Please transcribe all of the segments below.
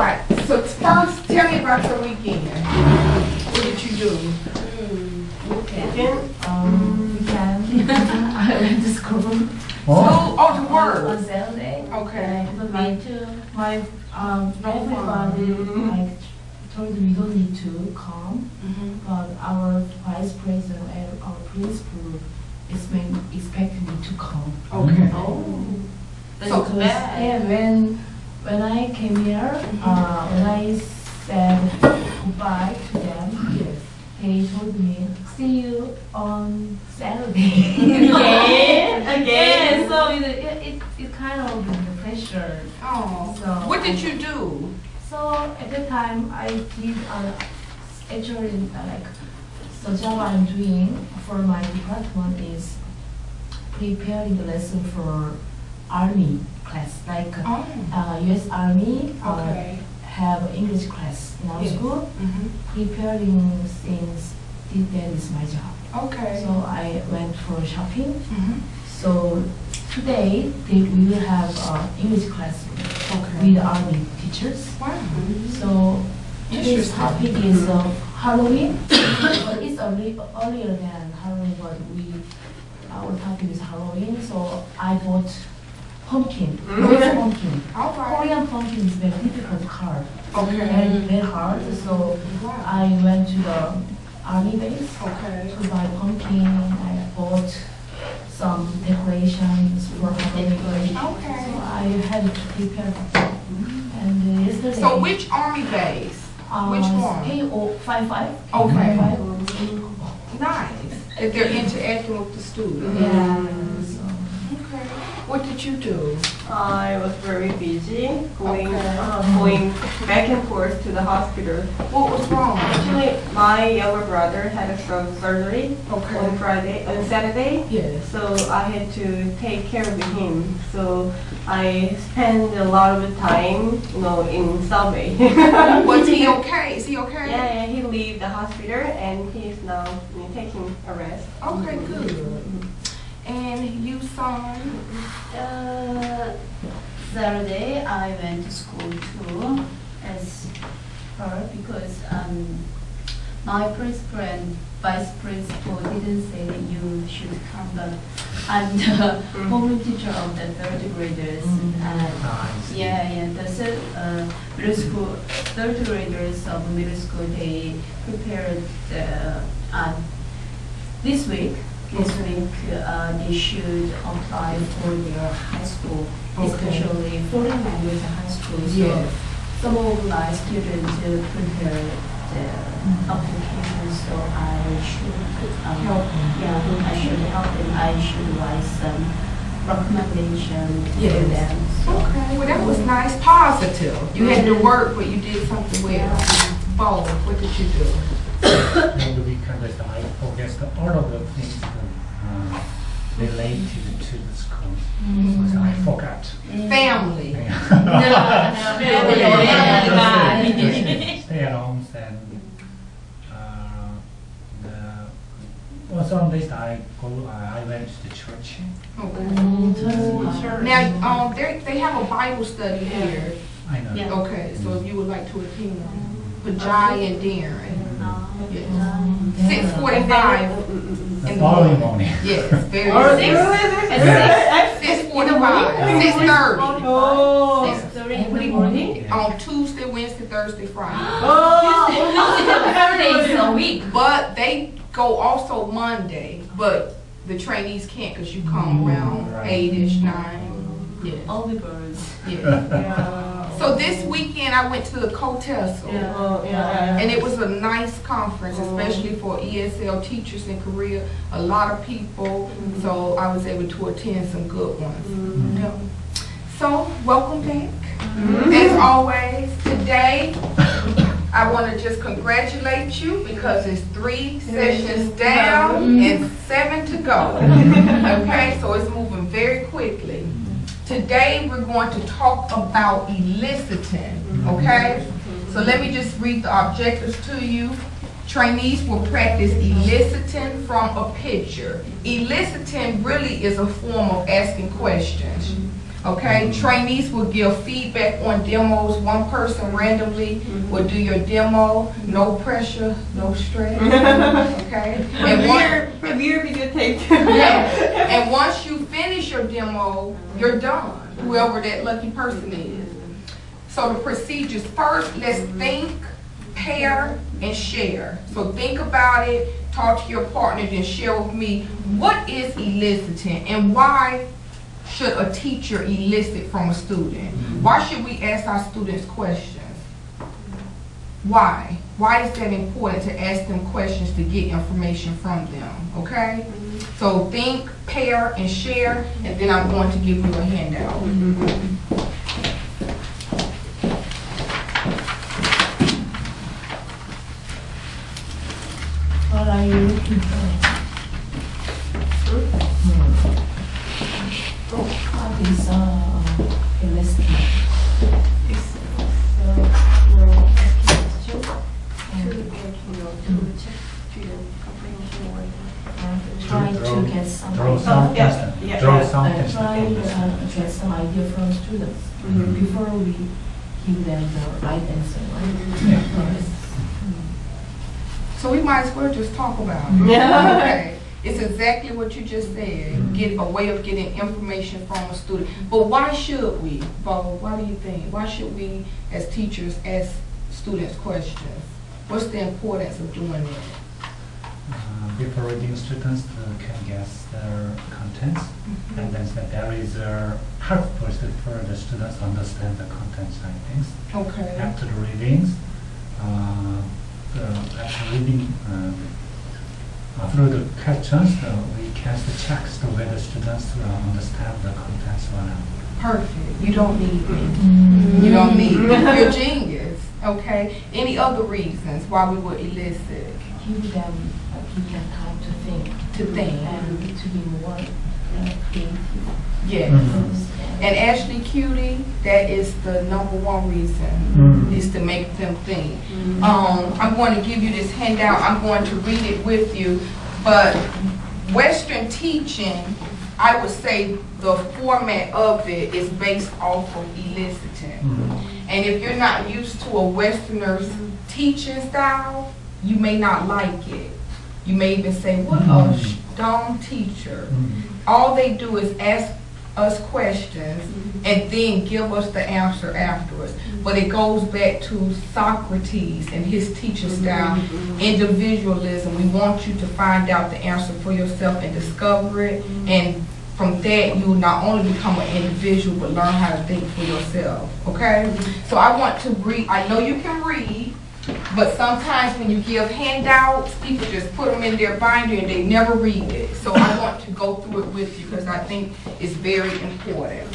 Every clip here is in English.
right. So first, tell me about your weekend. What did you do? Weekend? Weekend. I went to school. Oh, oh, to work. On Saturday. Okay. Me too. My everybody like told me we don't need to come, but our vice president and our principal is expecting me to come. Okay. Oh. That's so bad. Yeah, when I came here, when I said goodbye to them, they told me, see you on Saturday. Again. So it kind of the pressure. Oh. So what did you do? So at that time, I did actually like the job I'm doing for my department is preparing the lesson for Army class, like U.S. Army have English class in our school. Preparing things, that is my job. Okay. So I went for shopping. So today we will have English class with Army teachers. Wow. So this topic is Halloween. It's earlier than Halloween, but our topic is Halloween. So I bought pumpkin, pumpkin. Korean pumpkin is very difficult to carve. Very hard. So I went to the army base to buy pumpkin. I bought some decorations for Halloween. So I had to prepare. And yesterday. So which army base? Which one? K-55. Okay. Nice. If they're interacting with the students. What did you do? I was very busy going back and forth to the hospital. What was wrong? Actually, my younger brother had a stroke surgery on Friday, on Saturday. So I had to take care of him. So I spent a lot of time, you know, in subway. Was he okay? Is he okay? Yeah, he left the hospital and he's now taking a rest. Okay, good. And you saw? Saturday I went to school too as her because my principal and vice principal didn't say that you should come, but I'm the homeroom teacher of the third graders. Middle school, third graders of middle school, they prepared this week. They should apply for their high school, especially foreign language high school. So some of my students prepare the application, so I should help them. I should help them. I should write some recommendation to them. So well, that was nice, positive. You had to work, but you did something well. Bold. What did you do? And we conduct all of the things that related to the school. So I forgot. Family. Stay-at-homes and on this I went to the church. Now they have a Bible study here. I know. Okay, so if you would like to attend, Pajai and Darren. 6:45 in the morning. Yes, very early. 6:45. 6:30. 6:30 in the morning. On Tuesday, Wednesday, Thursday, Friday. Thursdays a week. But they go also Monday. But the trainees can't because you come around 8-ish, 9. Only birds. So this weekend I went to the Kotelso, and it was a nice conference, especially for ESL teachers in Korea. A lot of people, so I was able to attend some good ones. So welcome back. As always, today I want to just congratulate you because it's 3 sessions down and 7 to go. Okay, so it's moving very quickly. Today we're going to talk about eliciting, okay? So let me just read the objectives to you. Trainees will practice eliciting from a picture. Eliciting really is a form of asking questions. Okay, trainees will give feedback on demos. One person randomly will do your demo. No pressure, no stress. Okay. And once you finish your demo, you're done. Whoever that lucky person is. So the procedures first. Let's think, pair, and share. So think about it. Talk to your partner, then share with me what is eliciting and why. Should a teacher elicit from a student? Why should we ask our students questions? Why? Why is that important to ask them questions to get information from them? Okay? So think, pair, and share, and then I'm going to give you a handout. What are you looking for? Is enlisted. Trying to get some idea from students before we give them the right answer. So we might as well just talk about it. Okay. It's exactly what you just said. Get a way of getting information from a student. But why should we, Bo? Why do you think? Why should we, as teachers, ask students questions? What's the importance of doing that? Before students can guess their contents, and then that is helpful for the students to understand the contents and things. Okay. After the readings, through the questions, we can check whether students understand the contents or not. Perfect. You don't need me. You don't need me. You're a genius. Okay. Any other reasons why we would elicit? Give them time to think. And to be more creative. Yes. And actually, Cutie, that is the #1 reason, is to make them think. I'm going to give you this handout. I'm going to read it with you. But Western teaching, I would say the format of it is based off of eliciting. And if you're not used to a Westerner's teaching style, you may not like it. You may even say, what a dumb teacher. All they do is ask us questions and then give us the answer afterwards. But it goes back to Socrates and his teaching style, individualism. We want you to find out the answer for yourself and discover it. And from that, you will not only become an individual, but learn how to think for yourself. Okay? So I want to read. I know you can read, but sometimes when you give handouts, people just put them in their binder and they never read it. So I want to go through it with you because I think it's very important.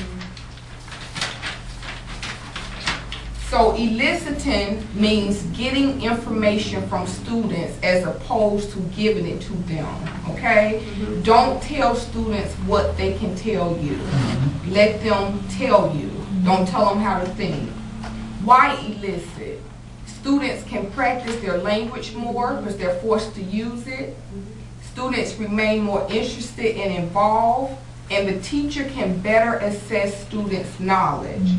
So eliciting means getting information from students as opposed to giving it to them, okay? Don't tell students what they can tell you. Let them tell you. Don't tell them how to think. Why elicit? Students can practice their language more because they're forced to use it. Students remain more interested and involved, and the teacher can better assess students' knowledge.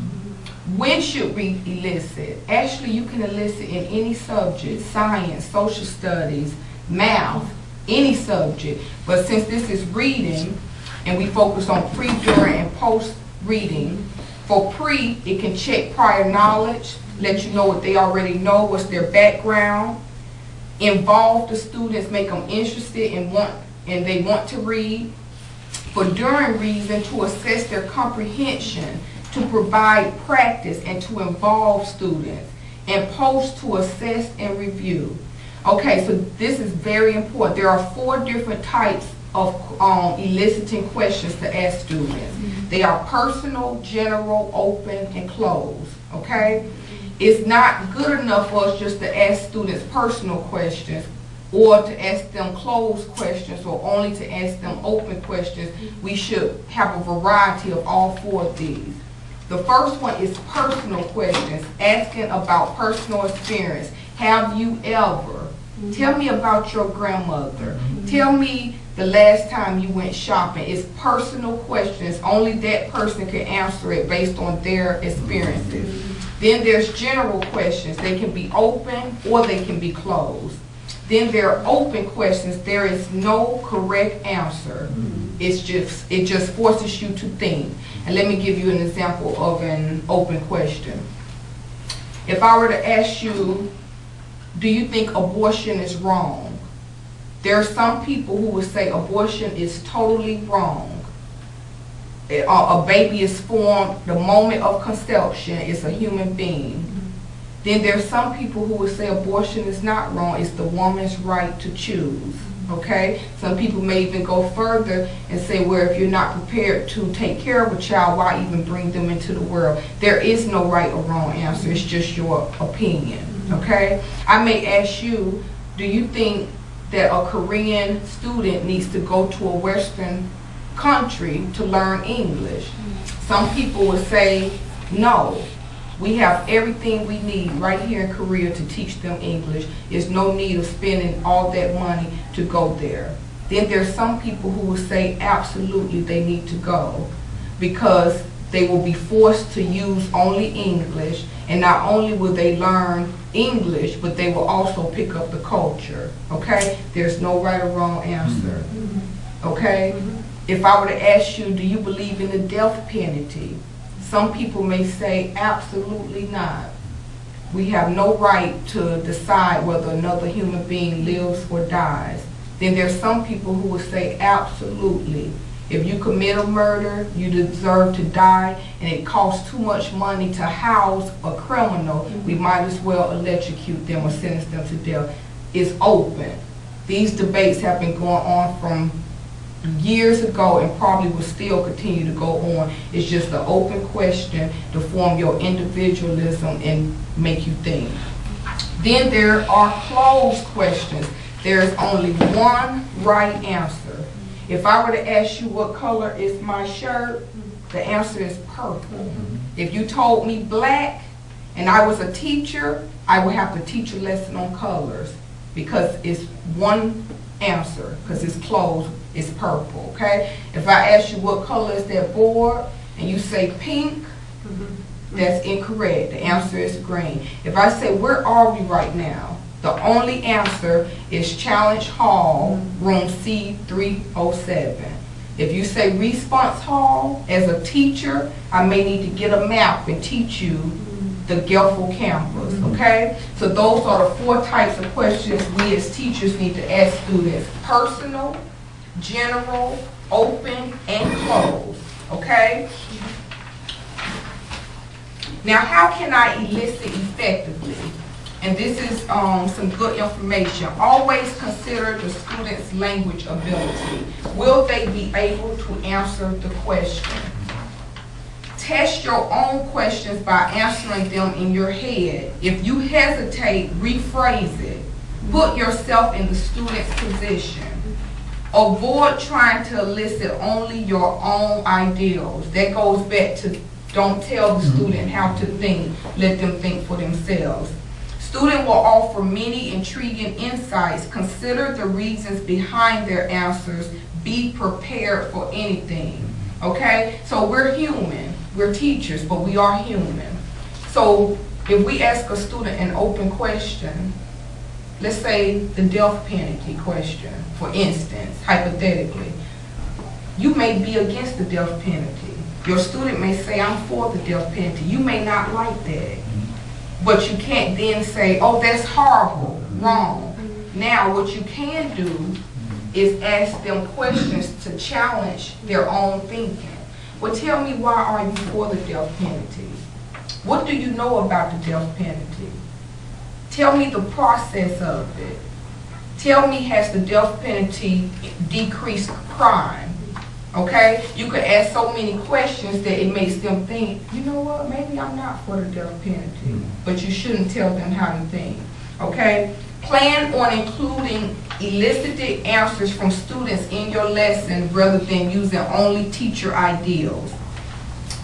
When should we elicit? Actually, you can elicit in any subject, science, social studies, math, any subject. But since this is reading, and we focus on pre, during, and post-reading, for pre, it can check prior knowledge, let you know what they already know, what's their background, involve the students, make them interested and want to read. For during reading, to assess their comprehension, to provide practice and to involve students, and post, to assess and review. Okay, so this is very important. There are 4 different types of eliciting questions to ask students. They are personal, general, open, and closed. Okay? It's not good enough for us just to ask students personal questions or to ask them closed questions or only to ask them open questions. We should have a variety of all 4 of these. The first one is personal questions, asking about personal experience. Have you ever? Tell me about your grandmother. Tell me the last time you went shopping. It's personal questions. Only that person can answer it based on their experiences. Mm-hmm. Then there's general questions. They can be open or they can be closed. Then there are open questions. There is no correct answer. Mm-hmm. It just forces you to think. And let me give you an example of an open question. If I were to ask you, do you think abortion is wrong? There are some people who would say abortion is totally wrong. A baby is formed, the moment of conception is a human being. Mm-hmm. Then there are some people who would say abortion is not wrong, it's the woman's right to choose. Okay? Some people may even go further and say, well, if you're not prepared to take care of a child, why even bring them into the world? There is no right or wrong answer, it's just your opinion. Okay? I may ask you, do you think that a Korean student needs to go to a Western country to learn English? Some people would say, no. We have everything we need right here in Korea to teach them English. There's no need of spending all that money to go there. Then there's some people who will say absolutely they need to go because they will be forced to use only English, and not only will they learn English, but they will also pick up the culture. Okay? There's no right or wrong answer. Okay? If I were to ask you, do you believe in the death penalty? Some people may say, absolutely not. We have no right to decide whether another human being lives or dies. Then there's some people who will say, absolutely. If you commit a murder, you deserve to die, and it costs too much money to house a criminal. Mm-hmm. We might as well electrocute them or sentence them to death. It's open. These debates have been going on from years ago and probably will still continue to go on. It's just an open question to form your individualism and make you think. Then there are closed questions. There's only one right answer. If I were to ask you what color is my shirt, the answer is purple. Mm-hmm. If you told me black and I was a teacher, I would have to teach a lesson on colors because it's one answer, because it's closed. It's purple, okay? If I ask you what color is that board and you say pink, that's incorrect. The answer is green. If I say, where are we right now? The only answer is Challenge Hall, room C307. If you say Response Hall, as a teacher, I may need to get a map and teach you the GIFLE campus, okay? So those are the four types of questions we as teachers need to ask students. Personal, general, open, and closed, okay? Now, how can I elicit effectively? And this is some good information. Always consider the student's language ability. Will they be able to answer the question? Test your own questions by answering them in your head. If you hesitate, rephrase it. Put yourself in the student's position. Avoid trying to elicit only your own ideals. That goes back to don't tell the student how to think. Let them think for themselves. Student will offer many intriguing insights. Consider the reasons behind their answers. Be prepared for anything. Okay? So we're human. We're teachers, but we are human. So if we ask a student an open question, let's say the death penalty question, for instance, hypothetically. You may be against the death penalty. Your student may say, I'm for the death penalty. You may not like that. But you can't then say, oh, that's horrible, wrong. Now, what you can do is ask them questions to challenge their own thinking. Well, tell me, why are you for the death penalty? What do you know about the death penalty? Tell me the process of it. Tell me, has the death penalty decreased crime? Okay? You could ask so many questions that it makes them think, you know what, maybe I'm not for the death penalty. But you shouldn't tell them how to think. Okay? Plan on including elicited answers from students in your lesson rather than using only teacher ideals.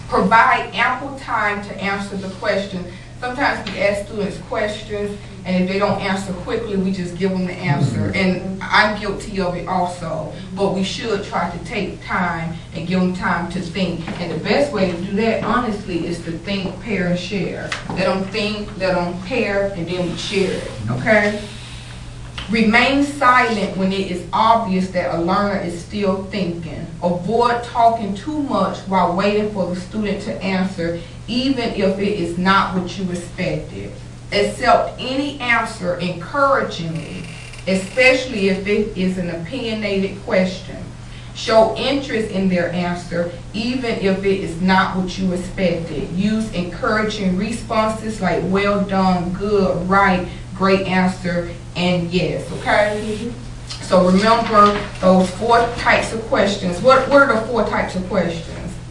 Provide ample time to answer the question sometimes we ask students questions, and if they don't answer quickly, we just give them the answer. And I'm guilty of it also, but we should try to take time and give them time to think. And the best way to do that, honestly, is to think, pair, and share. Let them think, let them pair, and then we share it, okay? Remain silent when it is obvious that a learner is still thinking. Avoid talking too much while waiting for the student to answer, even if it is not what you expected. Accept any answer encouragingly, especially if it is an opinionated question. Show interest in their answer, even if it is not what you expected. Use encouraging responses like well done, good, right, great answer, and yes, okay? Mm-hmm. So remember those four types of questions. What are the four types of questions?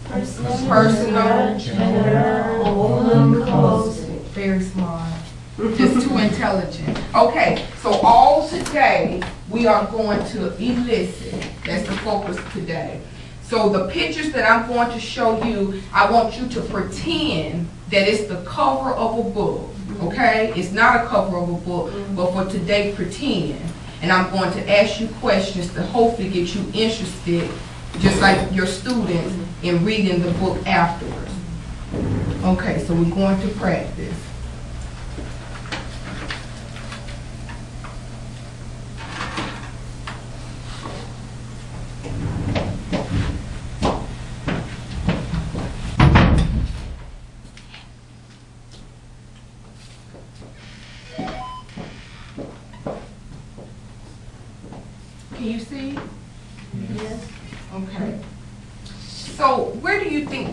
Personal, general, very smart, just too intelligent. Okay, so all today we are going to elicit. That's the focus today. So the pictures that I'm going to show you, I want you to pretend that it's the cover of a book. Okay, it's not a cover of a book, but for today, pretend. And I'm going to ask you questions to hopefully get you interested, just like your students, in reading the book afterwards. Okay, so we're going to practice.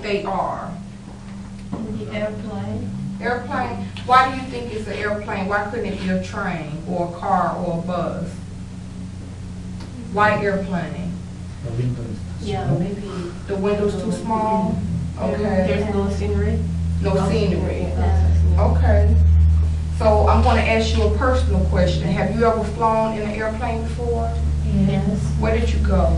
They are? The airplane. Airplane? Why do you think it's an airplane? Why couldn't it be a train or a car or a bus? Why airplane? The windows. Yeah, maybe. The window's too small? Okay. There's no scenery? No scenery. Okay. So I'm going to ask you a personal question. Have you ever flown in an airplane before? Yes. Where did you go?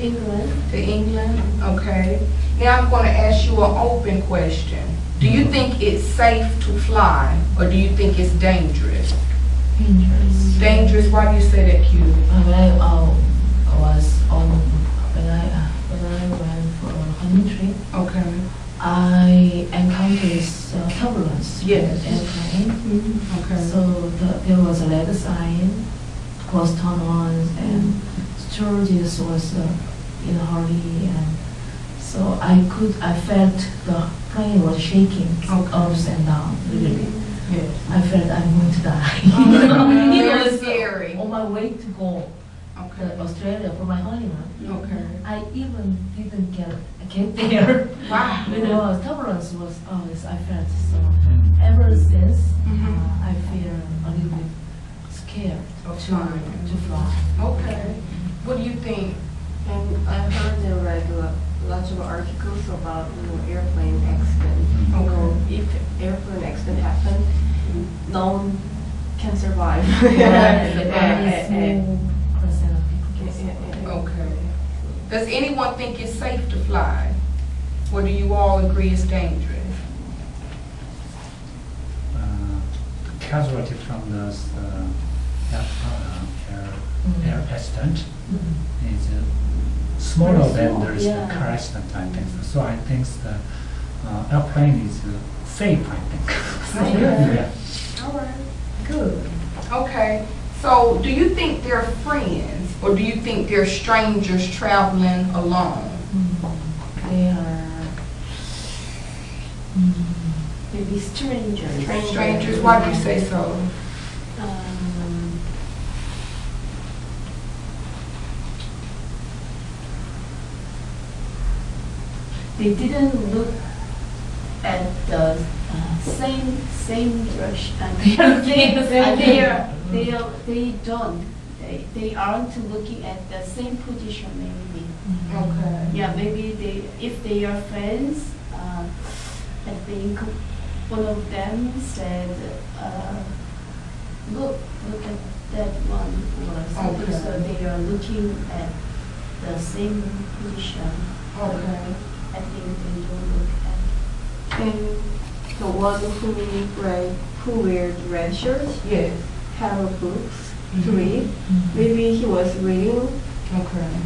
England. To England, okay. Now I'm going to ask you an open question. Do you think it's safe to fly, or do you think it's dangerous? Dangerous. Dangerous, why do you say that, Q? When I went for a country, okay, I encountered turbulence. Yes. Airplane. Mm-hmm. Okay. So there was a red sign, cross turn on, and sturges was in a hurry, and so I felt the plane was shaking, okay, ups and down, really. Yes. I felt I'm going to die. It was scary. On my way to go, okay, to Australia for my honeymoon. Okay. I even didn't get there. Wow. You know, turbulence was always I felt so. Ever since, I feel a little bit scared to fly. Okay. What do you think? And I heard and read lots of articles about, you know, airplane accident. Okay. You know, if airplane accident happened, no one can survive. Okay. Does anyone think it's safe to fly, or do you all agree it's dangerous? Casualty from the air accident is smaller than there is the car accident, I think. So I think the airplane is safe, I think. Yeah. All right. Good. Okay. So do you think they're friends, or do you think they're strangers traveling alone? They are maybe strangers. Strangers. Why do you say so? They didn't look at the same direction. They aren't looking at the same position, maybe. Okay. Yeah, maybe if they are friends, I think one of them said, "Look at that one," or something. Okay. So they are looking at the same position. Okay. I think they don't look at. And the one who wears red shirts, yes, have a book to read. Maybe he was reading,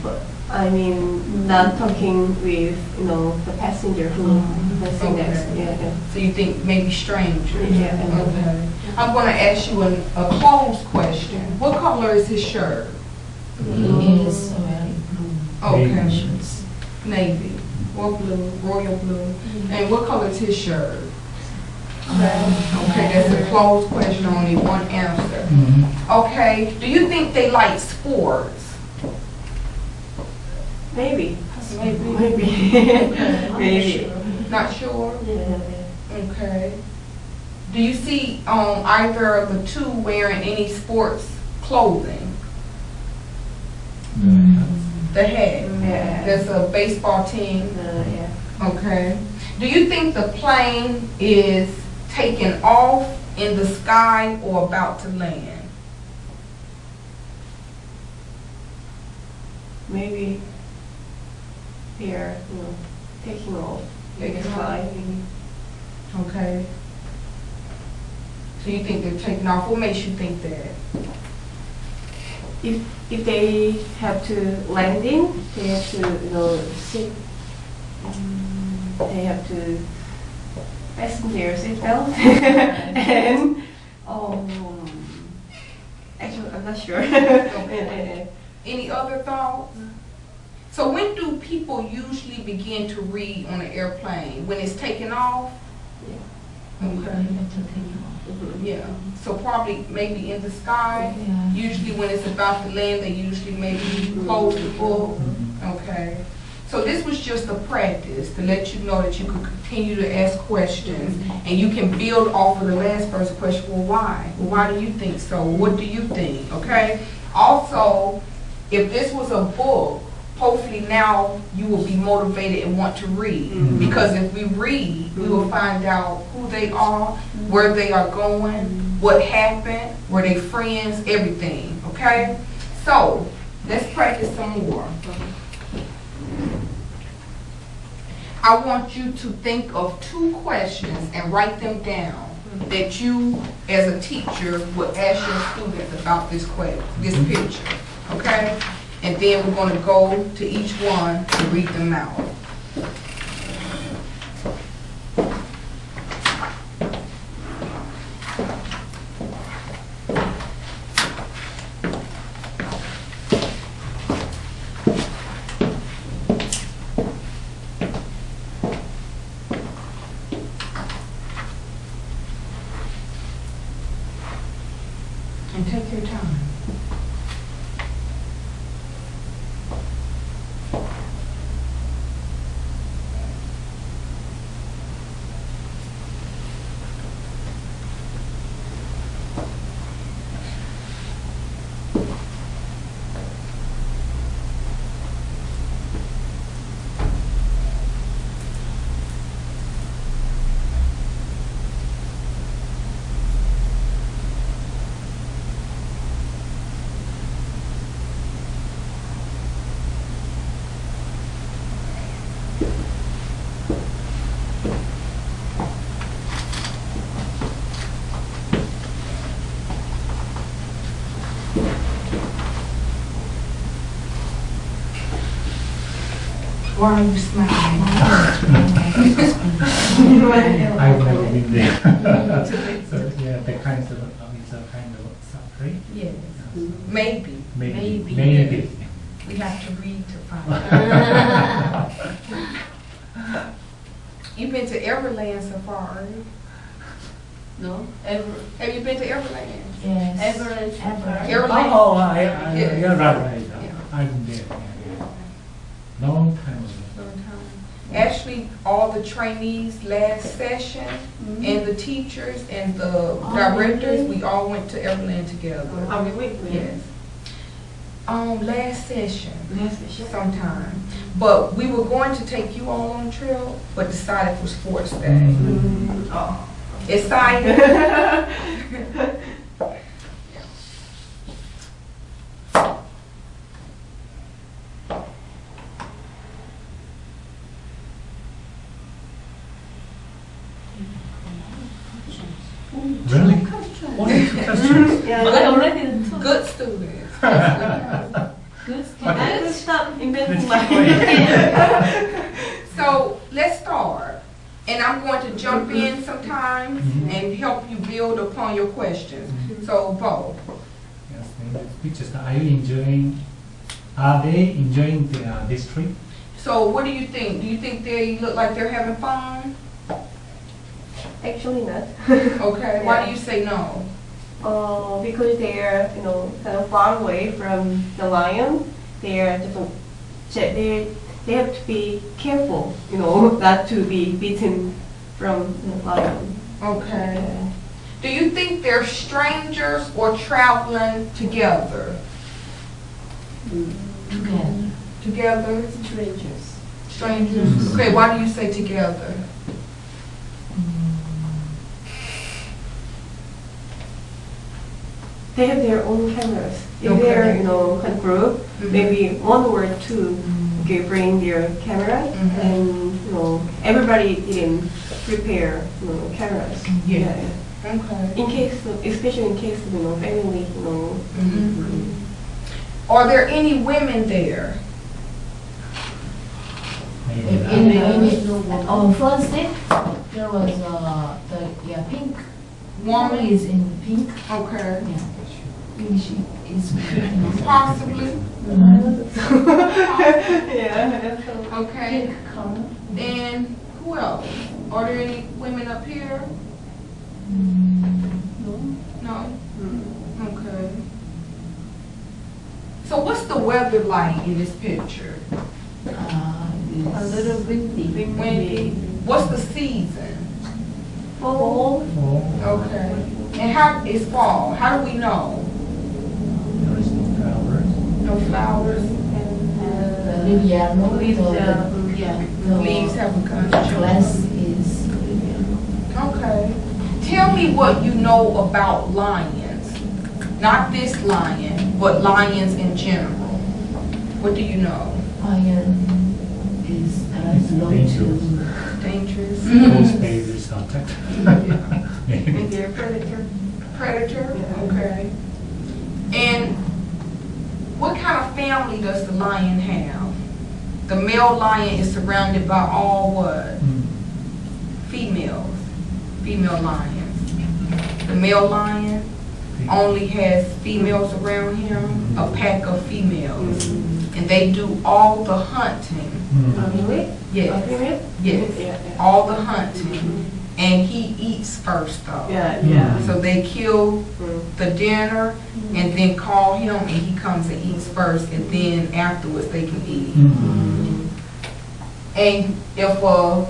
but I mean, not talking with, you know, the passenger who was next. Yeah. So you think maybe strangers. Yeah. Okay. I'm going to ask you a clothes question. What color is his shirt? It is blue. Okay. Navy or blue, royal blue. And what color is his shirt? Okay, that's a closed question, only one answer. Okay, do you think they like sports? Maybe. Maybe. Maybe. Not sure? Yeah. Okay. Do you see either of the two wearing any sports clothing? The hat. Yeah. That's a baseball team. Yeah. Okay. Do you think the plane is taking off in the sky or about to land? Maybe they're taking off in the sky. Okay. So you think they're taking off? What makes you think that? If they have to landing, they have to sit. They have to fasten their seatbelt and actually I'm not sure. Any other thoughts? So when do people usually begin to read on an airplane? When it's taken off? Yeah. Okay. Yeah. So probably maybe in the sky. Yeah. Usually when it's about to land, they usually maybe close the book. Okay. So this was just a practice to let you know that you could continue to ask questions and you can build off of the last first question. Well, why? Well, why do you think so? What do you think? Okay. Also, if this was a book, hopefully now you will be motivated and want to read. Because if we read, we will find out who they are, where they are going, what happened, were they friends, everything. Okay. So let's practice some more. I want you to think of two questions and write them down that you, as a teacher, would ask your students about this picture, okay? And then we're going to go to each one and read them out. Why are you smiling? I will be there. So yeah, it's a kind of suffering. Yes. Maybe. We have to read to find out. You've been to Everland so far? No. Have you been to Everland? Yes. Everland. Oh, yeah, right. I've been there. Long time. Actually, all the trainees last session and the teachers and the directors, we all went to Everland together. Yes. Last session sometime. But we were going to take you all on a trip, but decided for sports day. Excited. Really? Only two questions? Yeah, but I'm already a good student. Good student. I will stop inventing my So let's start. And I'm going to jump in sometimes and help you build upon your questions. So, Bo. Yes, pictures. Are you enjoying? Are they enjoying the, this trip? So, what do you think? Do you think they look like they're having fun? Actually, not. Okay. Yeah. Why do you say no? Because they're, you know, kind of far away from the lion. They're different. They have to be careful, you know, not to be beaten from the lion. Okay. Yeah. Do you think they're strangers or traveling together? Together. Together? Strangers. Strangers. Mm-hmm. Okay, why do you say together? They have their own cameras. If they're, you know, a group, maybe one or two bring their camera, and you know, everybody didn't prepare, you know, cameras. Yeah. Okay. In case, especially in case of, you know, family, you know. Are there any women there? On Thursday, there was the pink. One is in pink. Okay. Yeah. She is possibly. Yeah. Okay. And who else? Are there any women up here? No. No. Okay. So what's the weather like in this picture? A little windy. Windy. What's the season? Fall. Okay. And how is fall? How do we know? No flowers and leaves haven't come. Glass is okay. Tell me what you know about lions. Not this lion, but lions in general. What do you know? Lion is dangerous. Dangerous. Most babies are and they're predator. Predator. Yeah. Okay. And what kind of family does the lion have? The male lion is surrounded by all what? Females. Female lions. The male lion only has females around him, a pack of females. And they do all the hunting. Yes. Yes. All the hunting. And he eats first though. Yeah, yeah. So they kill the dinner and then call him and he comes and eats first and then afterwards they can eat. And if a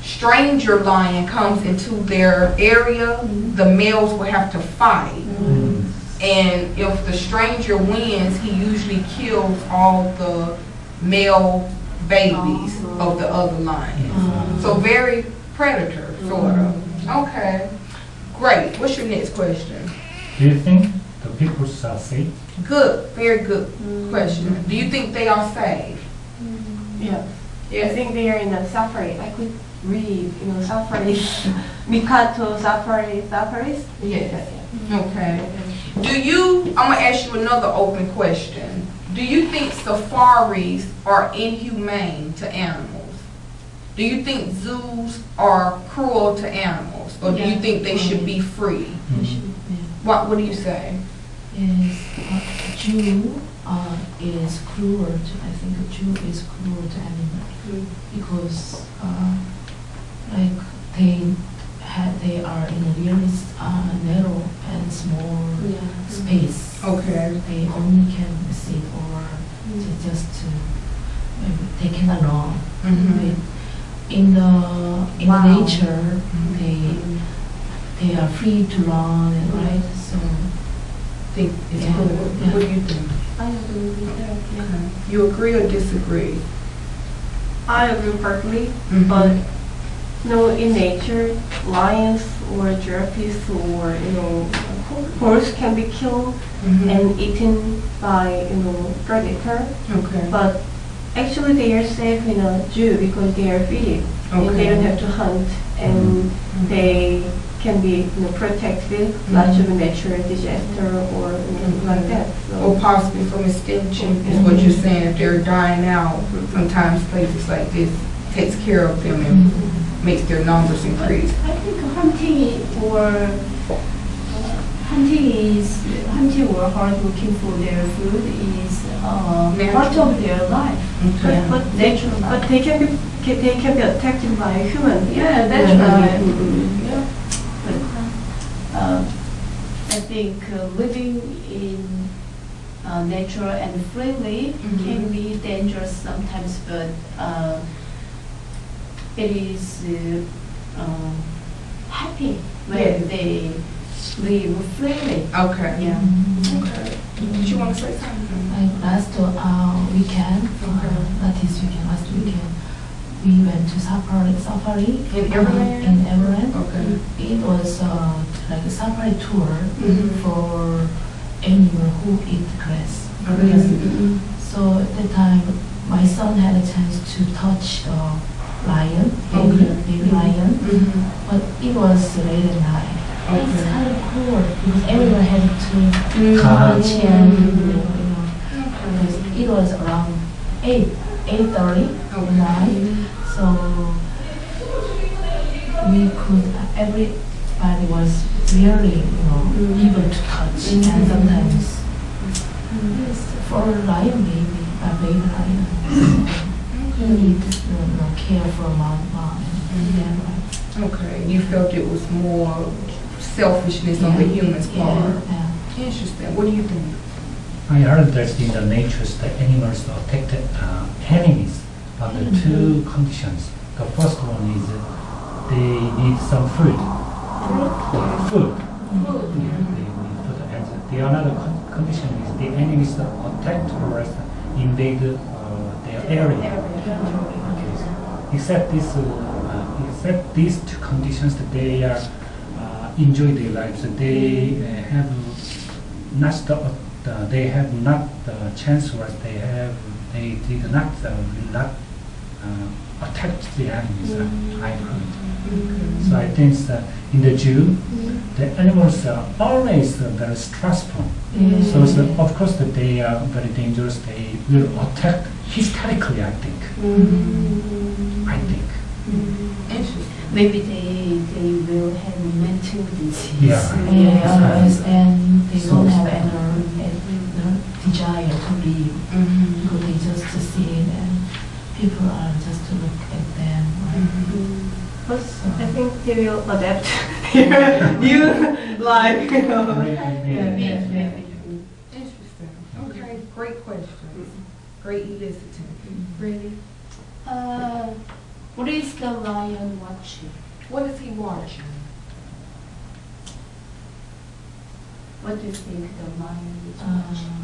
stranger lion comes into their area, the males will have to fight. And if the stranger wins, he usually kills all the male babies of the other lions. So very predator. Sort of. Okay. Great. What's your next question? Do you think the people are safe? Good. Very good question. Do you think they are safe? Yeah. I think they are in a safari. I could read, you know, safaris. Mikato safaris. Yes. Okay. Do you, I'm going to ask you another open question. Do you think safaris are inhumane to animals? Do you think zoos are cruel to animals, or do you think they should be free? What do you say? Yes, zoo is cruel. I think a zoo is cruel to animals because, like they are in a very narrow and small space. Okay, they only can sit or just they cannot run. In nature, they are free to run and right. So think it's cool. What do you think? I agree with that. You agree or disagree? I agree partly, but no, in nature, lions or giraffes or you know horse can be killed and eaten by you know predator. Okay, but actually, they are safe in a zoo because they are feeding and they don't have to hunt and they can be protected, lots of natural disaster or like that. So. Or possibly from extinction is what you're saying. If they're dying out, sometimes places like this takes care of them and makes their numbers increase. I think hunting or hard looking for their food is part of their life. Okay. But they can be attacked by a human. Yeah, that's right. Yeah. But, I think living in nature and freely can be dangerous sometimes, but it is happy when they live freely. Okay. Yeah. Okay. Did you want to say something? Last weekend, last weekend, we went to safari in Everland. Okay. It was like a safari tour for animals who eat grass. So at the time, my son had a chance to touch lion, baby lion, but it was late at night. It's kind of cool because everyone had to touch and. It was around 8:30 at night, so we could, everybody was really, able to touch, and sometimes for a lion baby, a baby lion, so you need care for mom. Okay, you felt it was more selfishness on the human's part. Yeah. Interesting. What do you think? I heard that in the nature the animals attacked enemies, but the two conditions. The first one is they need some food. They need food. And the another condition is the enemies attacked or invade their area. Except this, these two conditions, they are enjoy their lives. They have not they have not the chance where they did not attack the animals. I heard. So I think in the zoo, the animals are always very stressful. So of course that they are very dangerous. They will attack hysterically. I think. Interesting. Maybe they will have mental disease. And they don't have desire to leave, because they just see it and people are just to look at them. But I think they will adapt new life. Interesting. Okay, great question. Great eliciting. Really? What is the lion watching? What is he watching? What do you think the lion is watching?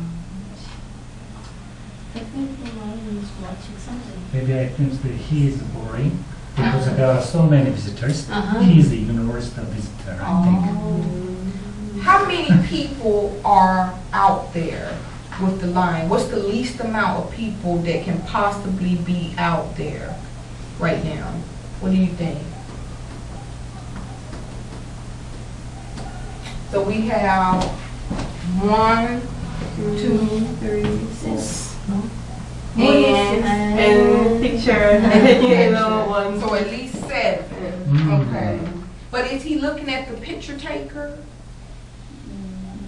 I think the lion is watching something. Maybe I think that he is boring because there are so many visitors. He is the universal visitor, I think. How many people are out there with the lion? What's the least amount of people that can possibly be out there right now? What do you think? So we have 1, 2, 3, 6. And picture, one. So at least 7. Okay. But is he looking at the picture taker?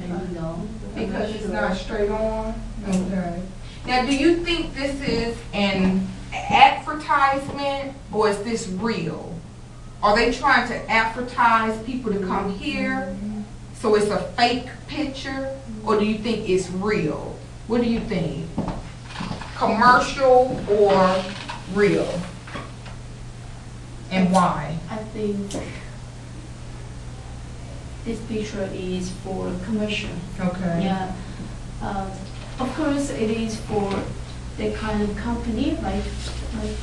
Maybe no. Because it's not straight on? Okay. Now, do you think this is an advertisement or is this real? Are they trying to advertise people to come here? So it's a fake picture? Or do you think it's real? What do you think? Commercial or real? And why? I think this picture is for commercial. Okay. Yeah. Of course, it is for the kind of company like Safari.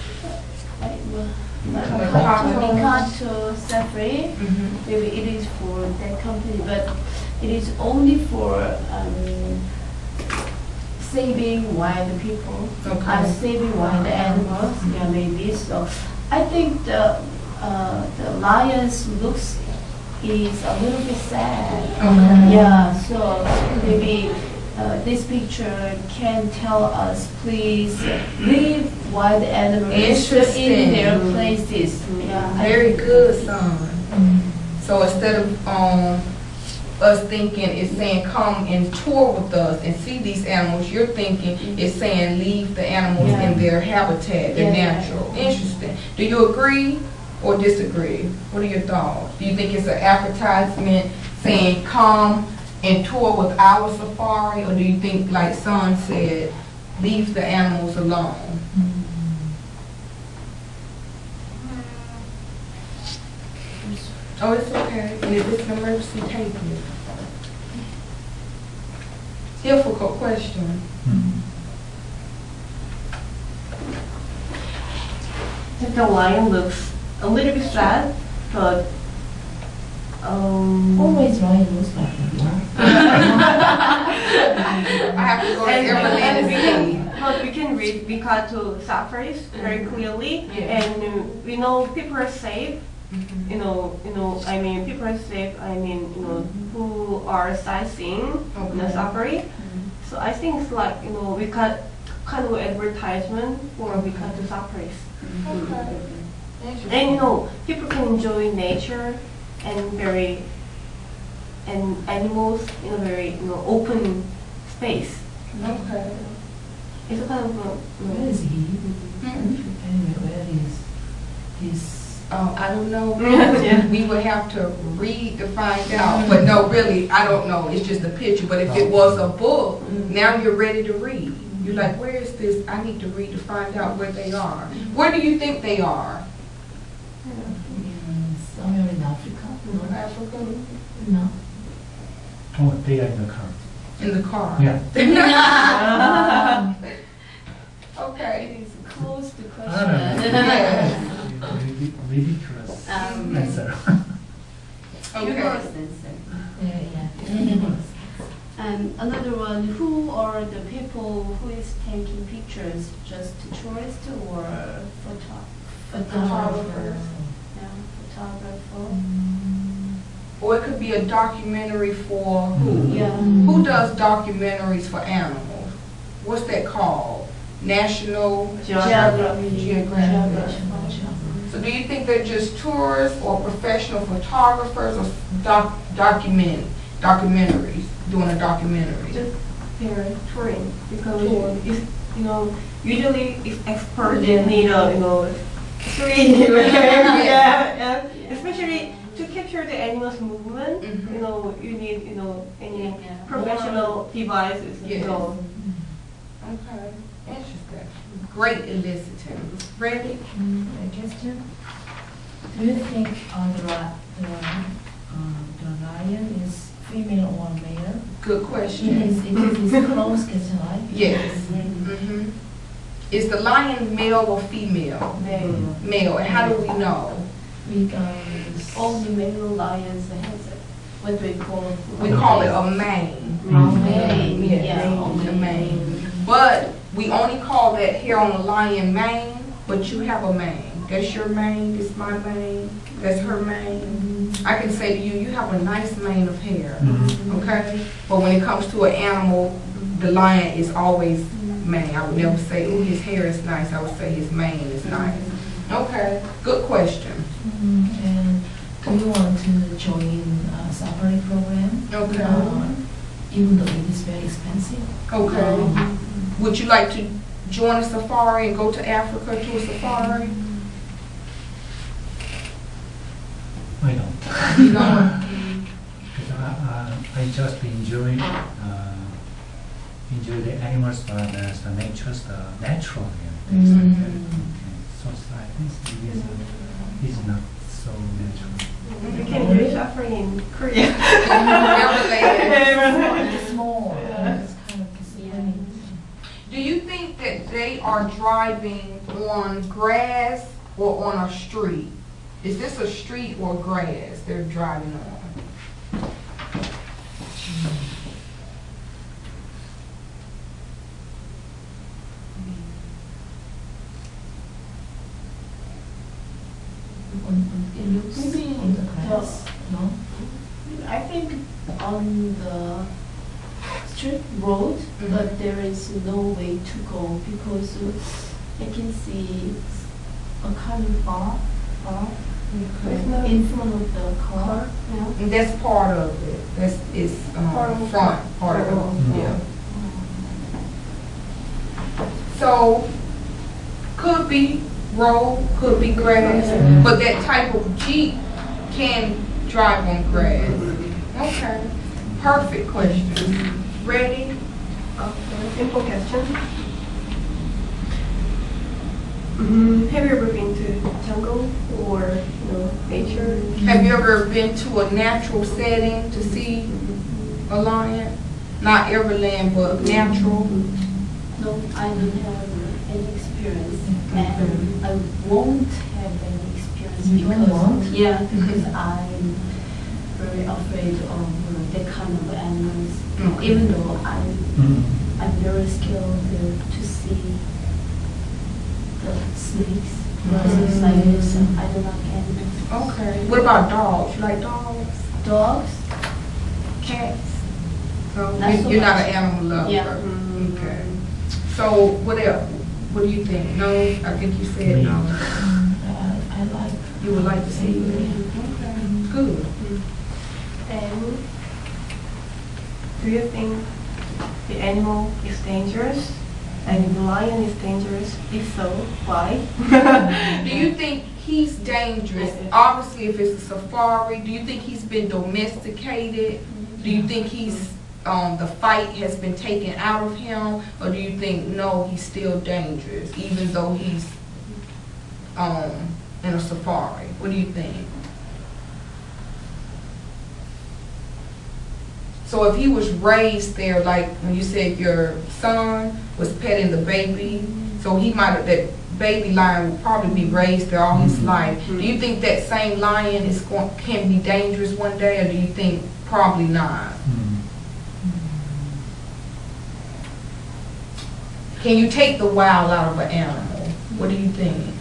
Maybe it is for that company, but it is only for saving wild people, saving wild animals, maybe. So I think the lions looks is a little bit sad. Okay. Yeah, so maybe this picture can tell us, please leave wild animals in their places. Yeah. Very good song. Mm-hmm. So instead of us thinking it's saying come and tour with us and see these animals, you're thinking it's saying leave the animals in their habitat, their natural. Interesting. Do you agree or disagree? What are your thoughts? Do you think it's an advertisement saying come and tour with our safari, or do you think, like Sun said, leave the animals alone? Oh, it's okay. And if it's an emergency, take it. Difficult question. I think the lion looks a little bit sad, but always lion looks like I have to go to Everland. But we can read Bikatu safaris very clearly, and we know people are safe. I mean, people are safe. I mean, who are sightseeing in the safari. So I think it's like we cut kind of advertisement for we cut the safaris. And people can enjoy nature and animals in a very open space. Okay. It's a kind of where is he? Anyway, where is his? I don't know. We would have to read to find out. But no, really, I don't know. It's just a picture. But if it was a book, now you're ready to read. You're like, where is this? I need to read to find out where they are. Where do you think they are? Somewhere in Africa. No. Africa? No. Oh, they are in the car. In the car? Yeah. Okay. It is close to question. Ridiculous answer. Another one, who are the people who is taking pictures? Just tourists or photographers? Yeah, photographer. Or it could be a documentary for who? Yeah. Who does documentaries for animals? What's that called? National Geographic. So do you think they're just tourists or professional photographers or documentaries, doing a documentary? Just they're touring because it's, usually it's experts that need a 3D especially to capture the animal's movement, you need any professional devices. Okay. Interesting. Great eliciting. Ready? A question. Do you think the lion is female or male? Good question. Yes, it is close, isn't it? Yes. Is the lion male or female? Male. Male. And how do we know? Because all the male lions has what do we call it? We call it a mane. Mane. Yeah. A mane. But we only call that hair on the lion mane, but you have a mane. That's your mane, that's my mane, that's her mane. I can say to you, you have a nice mane of hair, okay? But when it comes to an animal, the lion is always mane. I would never say, oh, his hair is nice. I would say his mane is nice. Okay, good question. And do you want to join a safari program? Okay. Even though it is very expensive. Okay. Would you like to join a safari and go to Africa to a safari? I don't. You don't? Because I just enjoy the animals, but the nature's the natural things like that. So I think it's not so natural. You can do suffering in Korea. It's small. Do you think that they are driving on grass or on a street? Is this a street or grass they're driving on? Maybe on the grass. No? I think on the straight road, but there is no way to go because I can see a coming bar in front of the car. Yeah. That's part of it. That's it's front part of it. Yeah. So could be road, could be grass, but that type of Jeep can drive on grass. Okay. Perfect question. Ready? Simple question. Have you ever been to jungle or nature? Have you ever been to a natural setting to see a lion? Not Everland, but natural. No, I don't have any experience, and I won't have any experience because I'm very afraid of that kind of animals. Even though I'm very skilled to see the snakes, things like this, I do not get it. Okay. What about dogs? You like dogs? Dogs, cats. So you're not an animal lover. Yeah. Okay. So what else? What do you think? No, I think you said no. I like. You would like to see it. Okay. Good. And do you think the animal is dangerous? And if the lion is dangerous, if so, why? Do you think he's dangerous? Obviously, if it's a safari, do you think he's been domesticated? Do you think he's the fight has been taken out of him? Or do you think, no, he's still dangerous, even though he's in a safari? What do you think? So if he was raised there, like when you said your son was petting the baby, so he might have, that baby lion would probably be raised there all his life. Do you think that same lion is can be dangerous one day, or do you think probably not? Can you take the wild out of an animal? What do you think?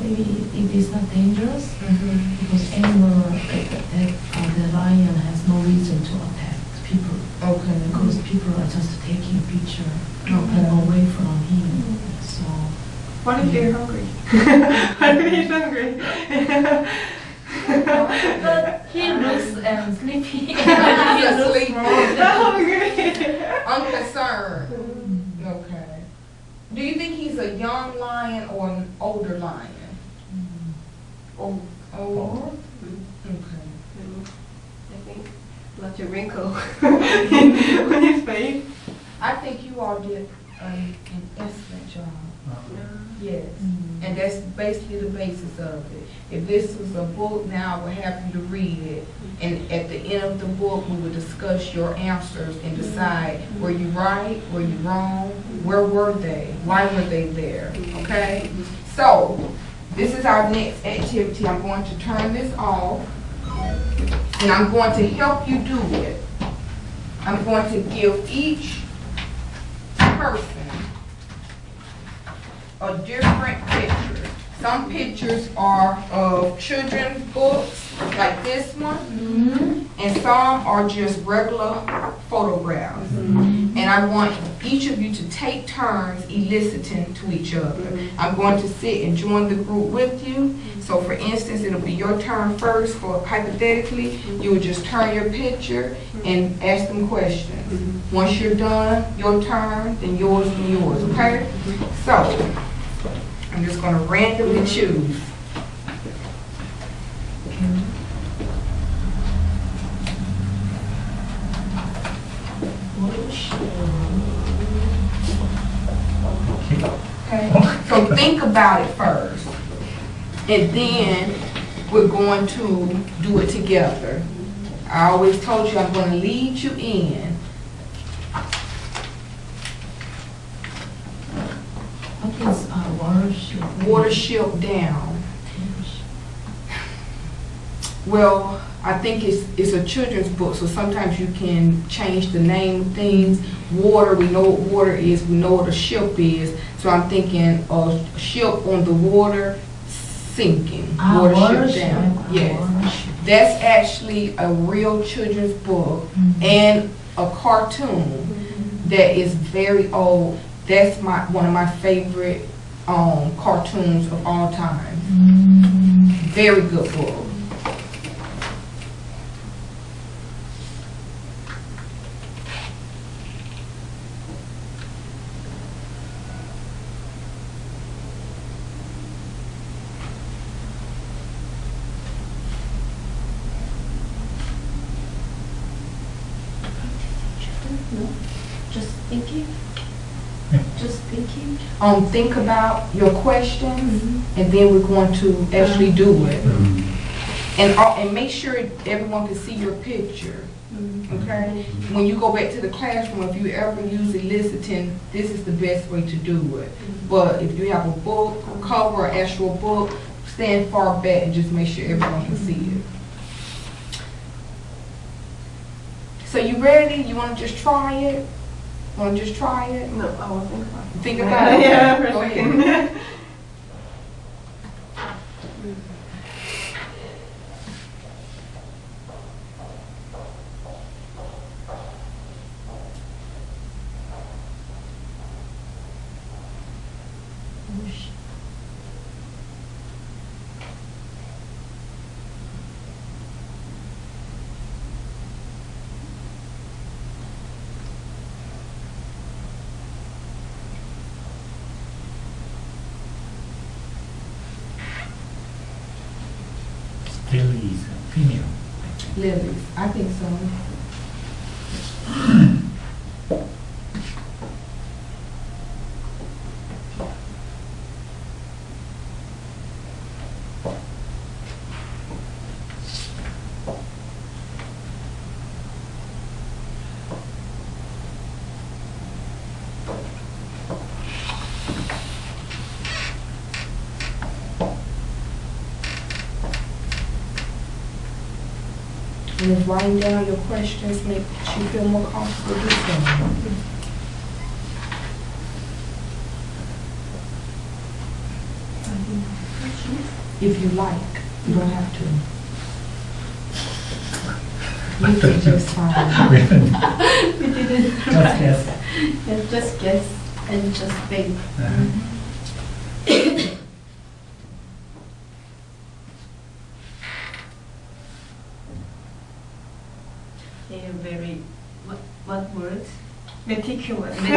Maybe it is not dangerous because animal, the lion has no reason to attack people. Okay. Because people are just taking a picture and away from him. So. What if you're hungry? What if he's hungry? But he looks sleepy. He looks hungry. Unconcerned. Okay. Do you think he's a young lion or an older lion? Oh, oh, okay. I think lots of wrinkles on his face. I think you all did an excellent job. Yes, and that's basically the basis of it. If this was a book, now I would have you to read it, and at the end of the book, we would discuss your answers and decide were you right, were you wrong, where were they, why were they there? Okay, so. This is our next activity. I'm going to turn this off, and I'm going to help you do it. I'm going to give each person a different picture. Some pictures are of children's books, like this one, and some are just regular photographs. And I want each of you to take turns eliciting to each other. I'm going to sit and join the group with you. So for instance, it'll be your turn first for hypothetically. You would just turn your picture and ask them questions. Once you're done, your turn, then yours and yours, okay? So, I'm just gonna randomly choose. Okay. So think about it first, and then we're going to do it together. I always told you I'm going to lead you in. What is Watership Down? Well, I think it's a children's book, so sometimes you can change the name of things. Water, we know what water is, we know what a ship is. So I'm thinking a ship on the water sinking. Watership Down. Yes. Watership. That's actually a real children's book and a cartoon that is very old. That's one of my favorite cartoons of all time. Very good book. Think about your questions, and then we're going to actually do it. And make sure everyone can see your picture, okay? When you go back to the classroom, if you ever use eliciting, this is the best way to do it. But if you have a book, a cover, or actual book, stand far back and just make sure everyone can see it. So you ready? You want to just try it? Want to just try it? No, I won't think about it. Think about it? Yeah, go ahead. Lilies, I think so. Just writing down your questions makes you feel more comfortable with them. If you like, you don't have to. You can just We didn't. Just guess. Yeah, just guess and just think. Meticulous. Look at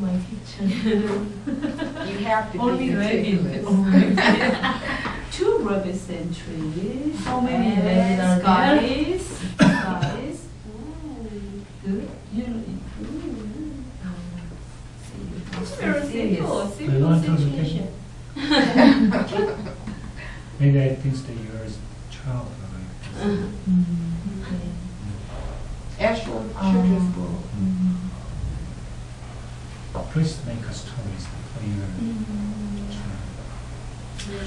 my kitchen. You have to only be meticulous. Two rubber trees. How many red skies? Skies. Good. Simple situation. Maybe I think that you're a child. Actual children's book. Please make us stories for your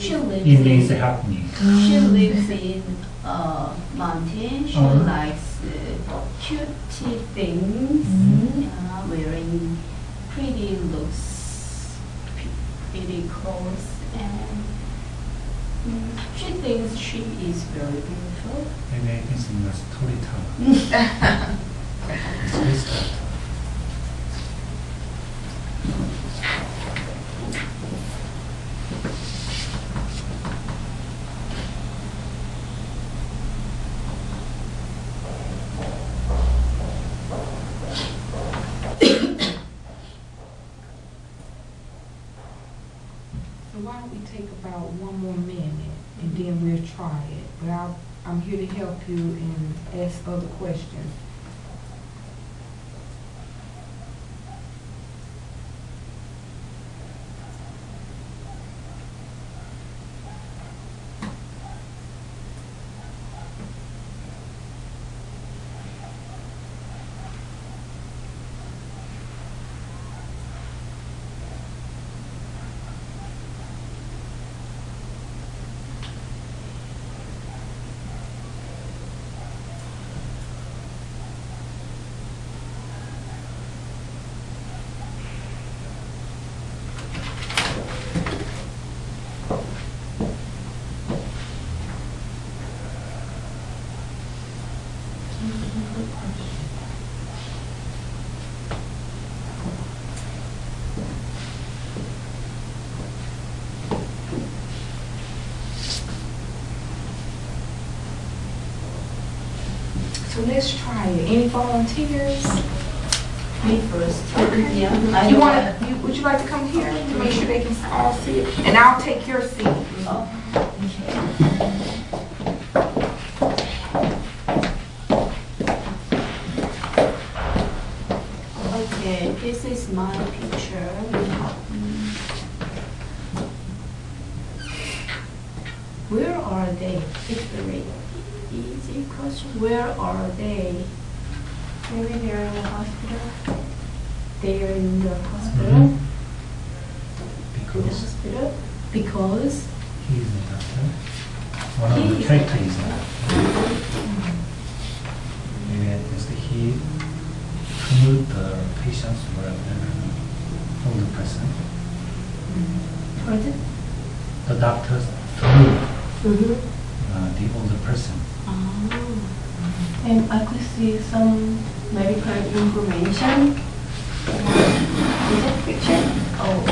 child. It is happening. She lives in a mountain. She likes cute things, wearing pretty looks, pretty clothes, and she thinks she is very beautiful. Maybe I think in the storyteller. I'm here to help you and ask other questions. So let's try it. Any volunteers? Me first. Yeah. You want? Would you like to come here to make sure they can all see it? And I'll take your seat. Oh. Okay. Okay. This is my picture. Where are they? Easy question. Where are they? Maybe they're in the hospital. They are in the hospital. Mm-hmm. Because. The hospital. Because. He is a doctor. One of the faculty is a doctor. Maybe at least he knew the patients were an older person. Pardon? The doctors knew the older person. And I could see some medical information in that picture. Oh,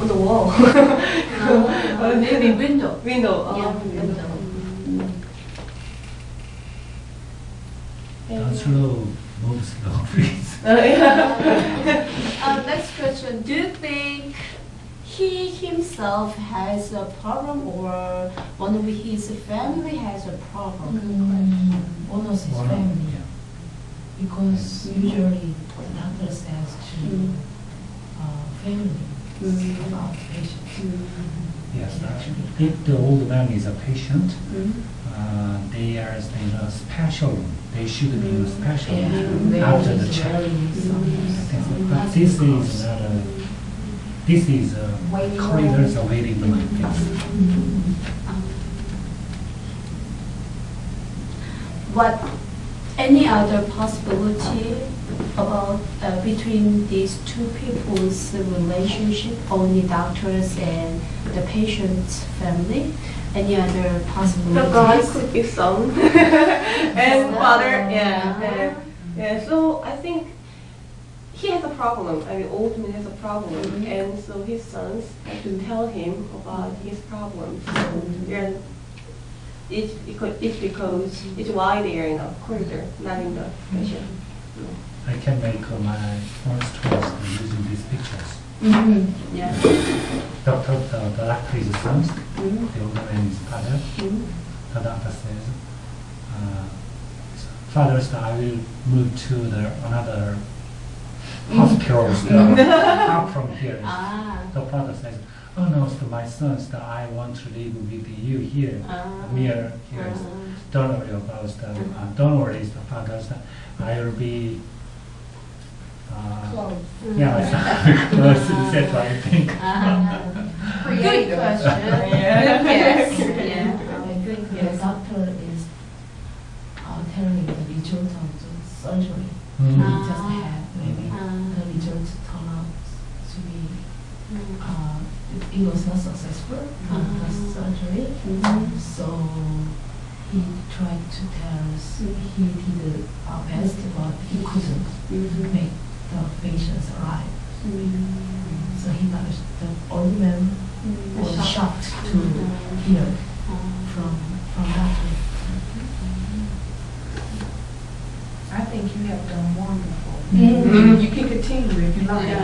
on the wall. Maybe window. Window. Yeah, window. Don't slow. Move slow, please. Next question. Do you think he himself has a problem, or one of his family has a problem? One of his family, yeah. Because usually doctors ask to family about patients. Yes, if the old man is a patient, they are in a special room. They should be in a special room after the check. But this is not a. This is a corridors are waiting room. What any other possibility about between these two people's relationship, only doctors and the patient's family? Any other possibilities? The guy could be son and father. Yeah. So I think. He has a problem. I mean, old man has a problem, and so his sons have to tell him about his problems. So it's because it's why they are in a corridor, not in the patient. I can make my first choice using these pictures. Yeah. Doctor, the doctor is son. The older man is father. The doctor says, "Father, I will move to another." Hospitals up from here. The father says, "Oh no, so my son, I want to live with you here, near here. Don't worry about that. Don't worry, the father. I will be close. Yeah, close." That's what I think. Good question. Yes. Good guess. The doctor is telling the result of the surgery. He just had. The result turned out to be it was not successful the surgery. So he tried to tell us he did our best, but he couldn't make the patients alive. So he managed the old man was shocked to hear from that. I think you have done wonderful. You can continue if you like.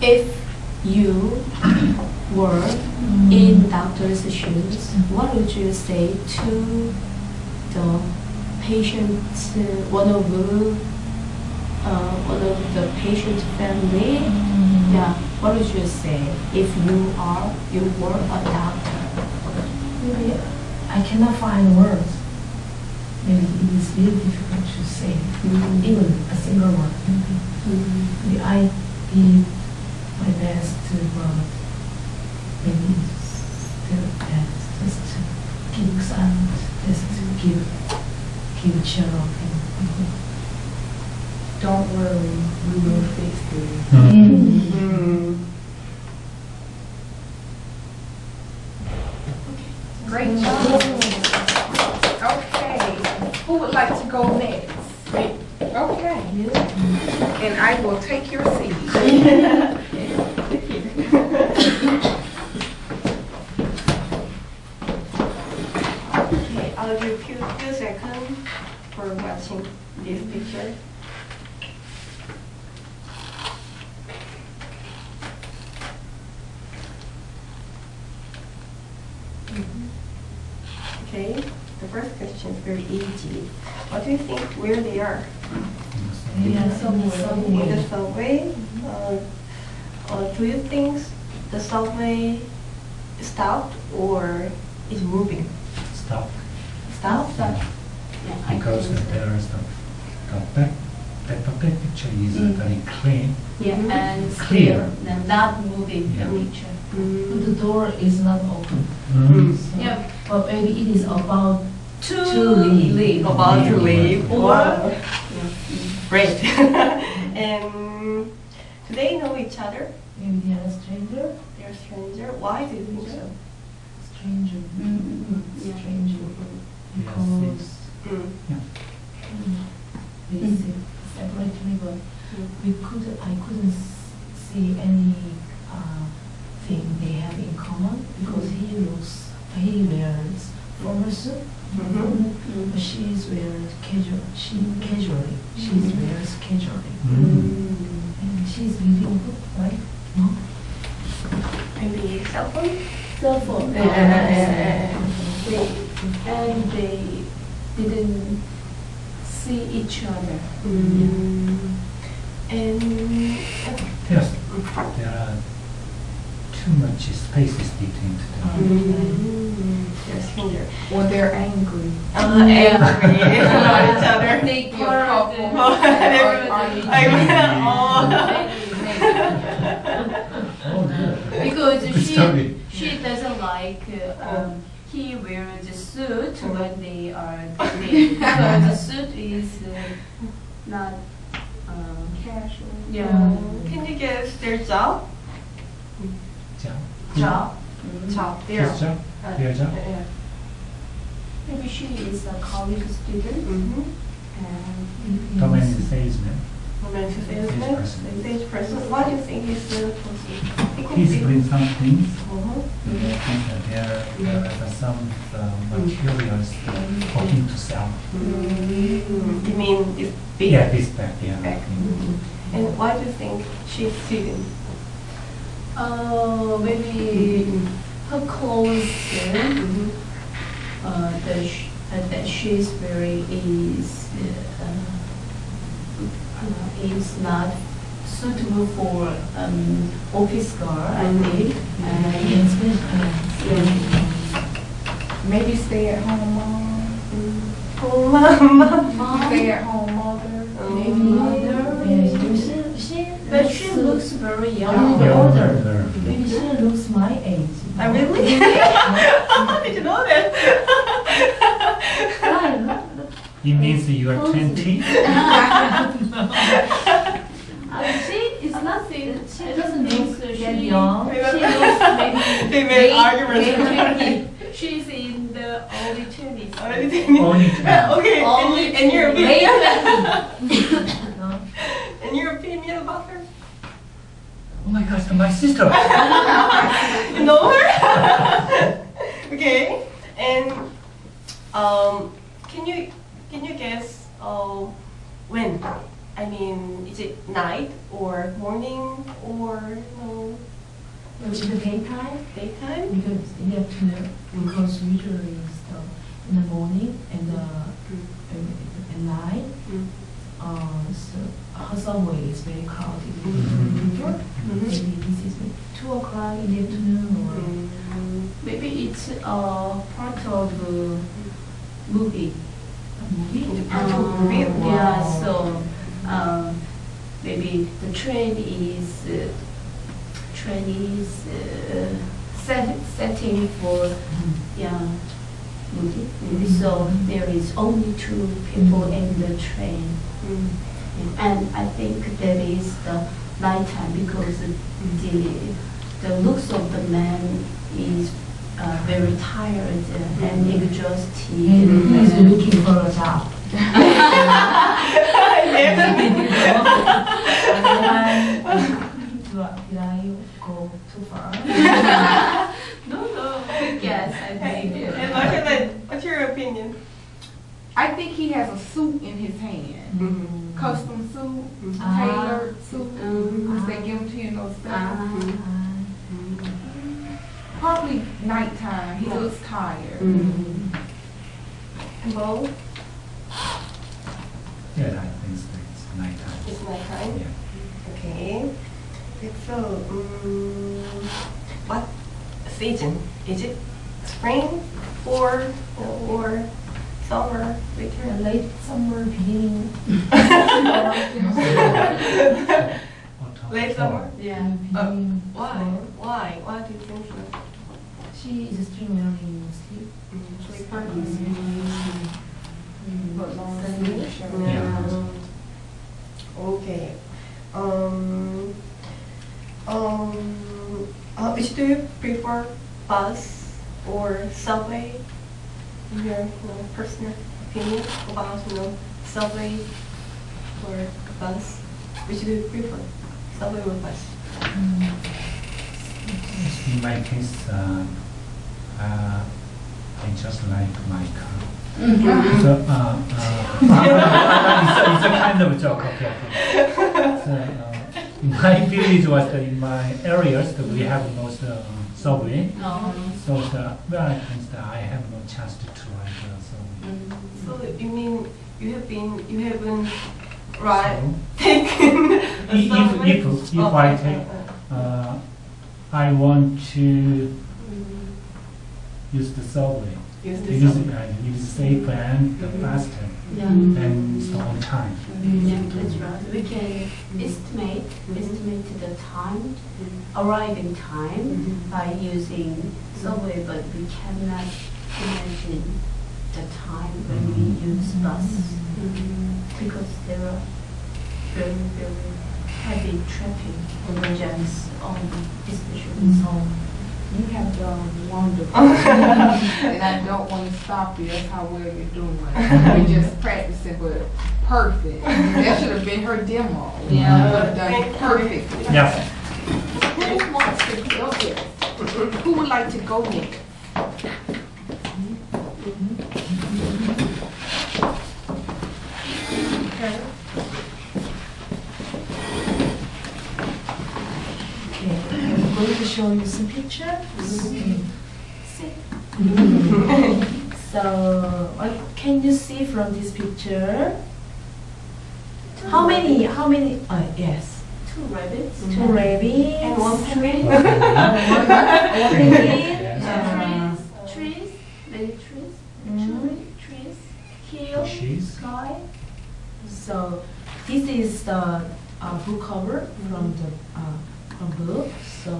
If you were in doctor's shoes, what would you say to the patient, one of the patient family? Yeah, what would you say if you were a doctor? Maybe I cannot find words. Maybe it is very difficult to say, even a single one. Maybe I did my best, but maybe still just to give some, just to give cheer up. Don't worry, we will face this. Great job. like to go next? Me. Okay. And I will take your seat. Okay, all of you pupils are coming for watching this picture. Okay, the first question is very easy. What do you think where they are? In the subway. Do you think the subway stopped or is moving? Stopped. Stopped? Stopped. Yeah. Because there is the back, that picture is very clean. Yeah, and clear. And not moving picture. But the door is not open. So yeah. But maybe it is about to leave. Or great. Do they know each other? Maybe they are a stranger. They're a stranger. Why do you think so? Stranger. Stranger. Because they separate river. I couldn't see any thing they have in common because he wears formal suit, but she is wears casual. She wears casually. And she's reading book, right? No. Maybe cell phone. Cell phone. And they didn't see each other. And yes, there are too much spaces between them. They're stranger. Or they're angry. Angry at each other. They are a couple. Because she doesn't like he wears a suit when they are dating. Because the suit is not casual. Yeah. Can you guess their job? Their job. Maybe she is a college student. Romantic salesman. Romantic salesman. Stage person. What do you think is the person? He's doing some things. I think that there are some materials hoping to sell. You mean this big? Yeah, this bag. Yeah. And why do you think she's student? Maybe her clothes that she's wearing is not suitable for office girl, I think. Maybe stay at home mom. Stay at home mother. Maybe mother. But she looks very young. Older. Maybe she looks my age. Oh, really? How did you know that? It means you are 20? She is not. She doesn't look that young. She looks maybe. They arguments. She's in the early 20s. Okay. And you're late. And your opinion about her? Oh my gosh, my sister! You know her? Okay. And can you guess when? I mean, is it night or morning or no? Is it daytime? Daytime? Because in the afternoon, because usually it's in the morning and at night. So her subway is very crowded. Maybe this is 2 o'clock in the afternoon, or maybe it's part of movie. Part of movie. Wow. Yeah. So maybe the train is setting for movie. So there is only 2 people in the train. And I think that is the nighttime because the looks of the man is very tired and exhausted. He's looking for a job. Did I go too far? No. Yes, I think you did. And what's your opinion? I think he has a suit in his hand. Mm-hmm. Custom suit, tailored suit. Mm-hmm. They give them to you in those stuff. Probably nighttime. He looks tired. Mm-hmm. Bo? Yeah, I think it's nighttime. It's nighttime? Yeah. Okay. So, what season is it? Spring or summer? Winter? Late summer, beginning. Late summer. Yeah. Why? Why do you think so? She is extremely sleep. Sleep Okay. Which do you prefer, bus or subway? Your personal opinion about subway or bus? Which do you prefer, subway or bus? In my case, I just like my car. Mm-hmm. So, it's a kind of a joke. Okay. So, my village was in my areas that we have no subway, so I have no chance to ride the subway. So you mean you haven't taken a subway? If I take, I want to use the subway. Use safe and faster and it's on time. Yeah, that's right. We can estimate the time, arriving time, by using subway, but we cannot imagine the time when we use bus because there are very, very heavy traffic jams on, especially Seoul. You have done wonderful, and I don't want to stop you. That's how well you're doing. We're just practicing, but perfect. That should have been her demo. Yeah, would have done perfect. Yeah. Who wants to go there? Who would like to go there? I'm going to show you some pictures. So, what can you see from this picture? How many? Yes. Two rabbits. Two rabbits. And one tree. Trees. Many trees. Trees. Hill. Sky. So, this is the book cover from the book. So,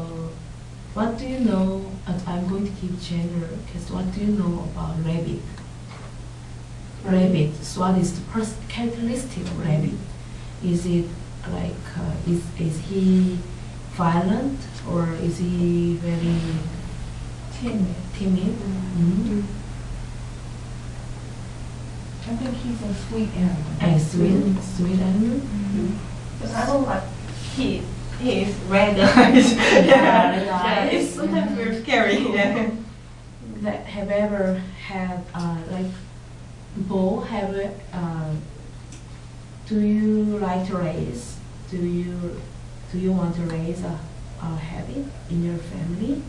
what do you know? I'm going to keep general because what do you know about rabbit? Rabbit. So, what is the characteristic of rabbit? Is it like is he violent or is he very timid? I think he's a sweet animal. A sweet animal. But I don't like kids. He is red eyes. It's sometimes very scary. Yeah. That have ever had like Bo? Have do you like to raise? Do you want to raise a habit in your family,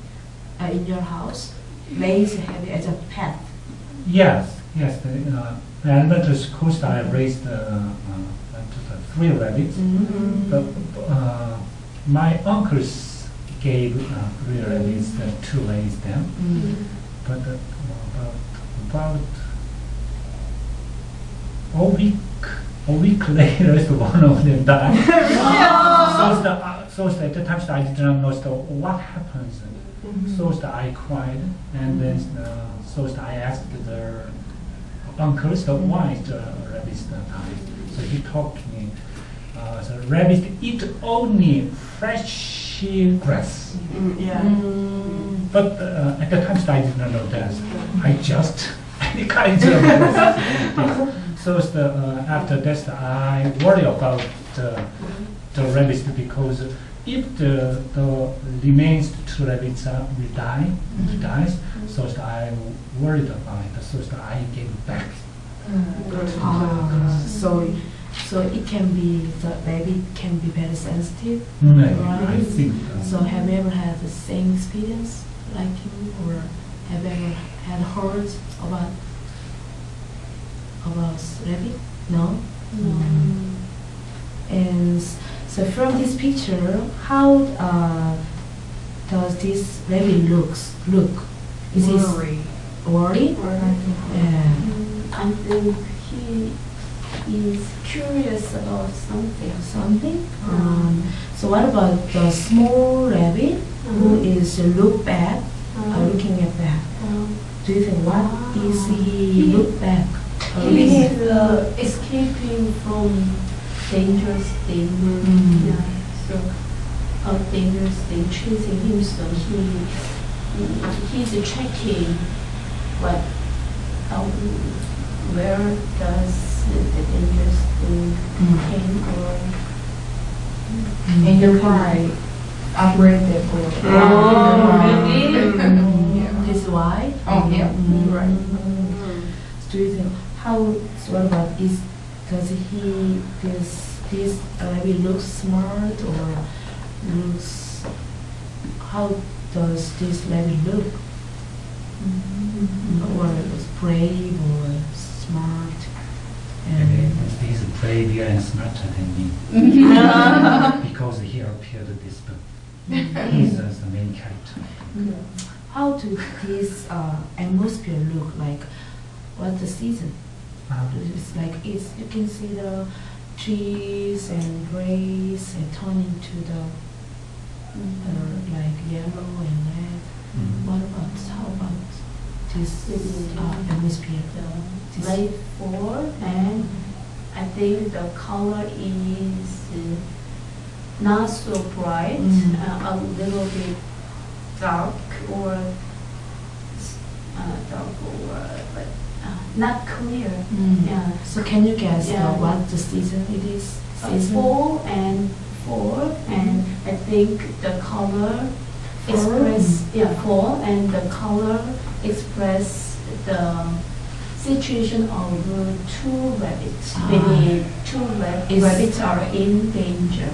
in your house? Raise a habit as a pet. Yes. The elementary school I raised three rabbits. My uncles gave three rabbits to raise them, but about a week later, one of them died. So at the time I did not know what happens. So I cried, and then I asked the uncle why the rabbits died. So he talked to me. So rabbits eat only fresh grass. But at the time I did not know that. I just any kinds of grass. So it's the, after that, I worry about the rabbits because if the remains two rabbits will die, it dies. So I worried about it. So I gave back. So it can be the baby can be very sensitive. Right? I think. So have you ever had the same experience like you, or have you ever had heard about? About rabbit? No? Mm. And so from this picture, how does this rabbit look? Is he worried? Yeah. I think he is curious about something. So what about the small rabbit who is look back, looking at back? Do you think what is he look back? He is escaping from dangerous thing. Yeah. So dangerous thing chasing him. So he's checking what where does the dangerous thing came from? And you're crying. Operated for. This is why. Oh yeah. Right. Do you think? What about is does he this maybe looks smart or looks how does this maybe look or looks brave or smart? And he's braver and smarter than me because he appeared in this book. He's the main character. How does this atmosphere look like? What the season? It's like it's you can see the trees and grays and turning to the like yellow and red. What about this atmosphere? The light fall and I think the color is not so bright, a little bit dark or but. Not clear. Yeah. So can you guess what the season it is? Fall and fall, and I think the color express fall and the color express the situation of two rabbits. Maybe two rabbits are in danger.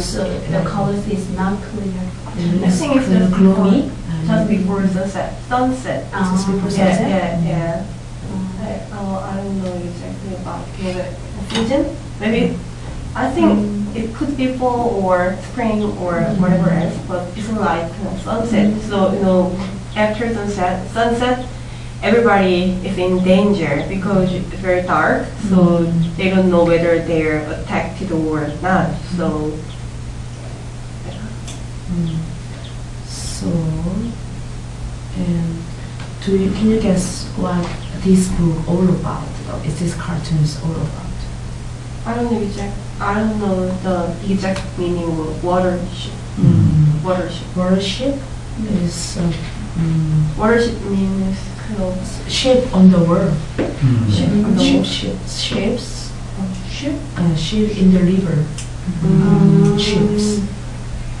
So the color is not clear. I think it's the gloomy just before sunset. Just before sunset. Yeah. I don't know exactly about the season. Maybe I think it could be fall or spring or whatever else, but it's like sunset. So after sunset, everybody is in danger because it's very dark. So they don't know whether they're attacked or not. So. Can you guess what this book all about? Is this cartoons all about? I don't know the exact meaning of watership. Watership is watership means kind of ship on the world. Ship in the river.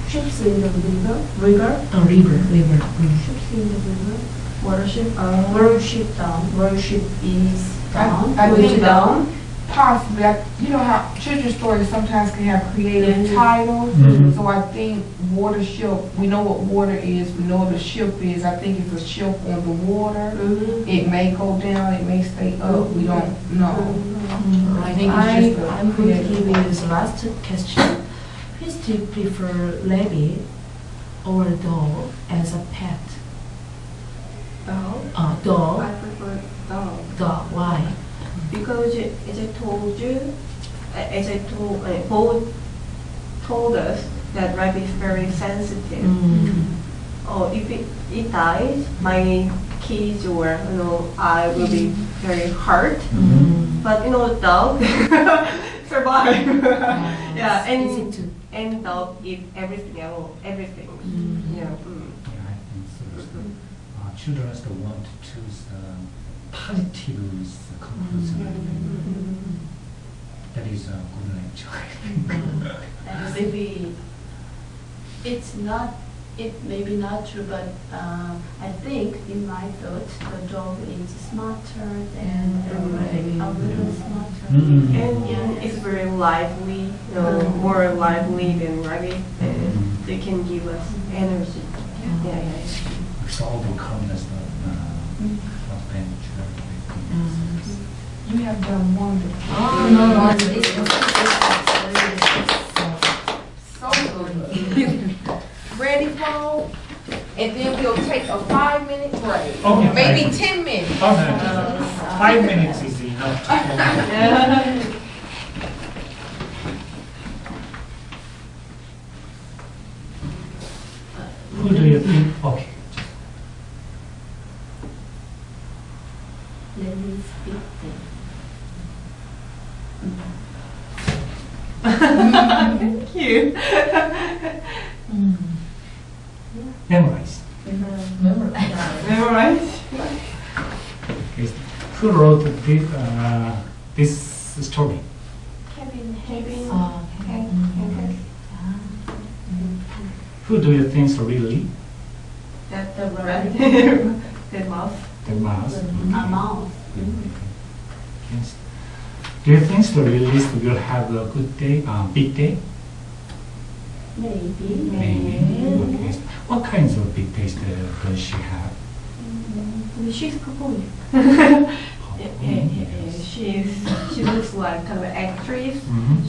Ships in the river. River. Ships in the river. Watership, Watership Down. Watership is down. I mean down. Possibly, you know how children's stories sometimes can have creative titles. So I think Watership. We know what water is. We know what a ship is. I think it's a ship on the water. It may go down. It may stay up. We don't know. I think it's just I'm going to give you this last question. Please, do you prefer rabbit or a dog as a pet? Dog. Dog. I prefer dog. Dog. Why? Because as I told you, both told us that rabbit is very sensitive. Oh, if it dies, my kids or I will be very hurt. But dog survive. Yeah, and dog eat everything. Yeah. Children want to choose positive is the conclusion, I think. That is a good lecture, I think. And maybe it's not, it may be not true, but I think in my thought, the dog is smarter than everybody. A little smarter. And it's very lively, you know, more lively than rugged. They can give us energy. So overcome this adventure. You have done wonderful. Oh, so good. Ready, Paul? And then we'll take a 5-minute break. Okay, maybe 10 minutes. Okay. 5 minutes is enough. To who do you think? Okay. Let me speak then. Thank you. Memorize. Memorize. Who wrote this story? Kevin. Who do you think really? That the rabbit. The mouse. The mouse. A mouse. Yes. Do you think the release will have a good day, big day? Maybe. Okay. What kinds of big days does she have? She's performing. She looks like an actress.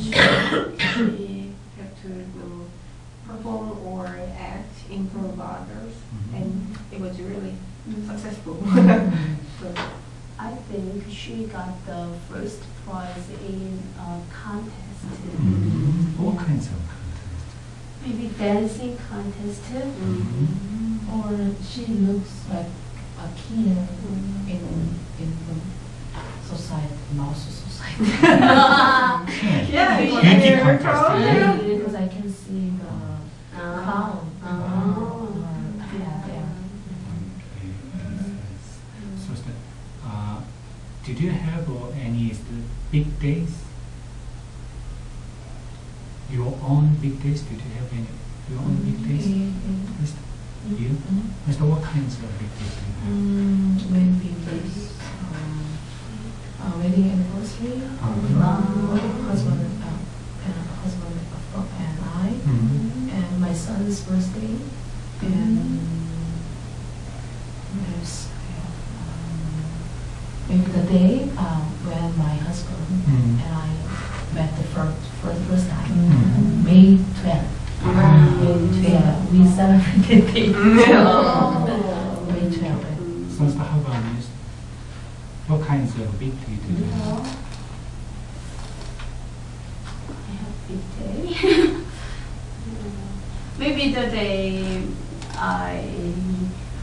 She has to perform or act in front of others, and it was really successful. So I think she got the first prize in a contest. All kinds of contests. Maybe dancing contest. Or she looks like a killer in the society, mouse society. Because I can see the clown. Did you have any big days? Your own big days? Did you have any your own big days? You? Mr. What kinds of big days do you have? Wedding days. Wedding anniversary. Husband and I. And my son's birthday. And there's maybe the day when my husband and I met the first time, May 12th. May 12th. We celebrated the day. May 12th. So how about this? What kinds of big day do you have? I have big day. Maybe the day I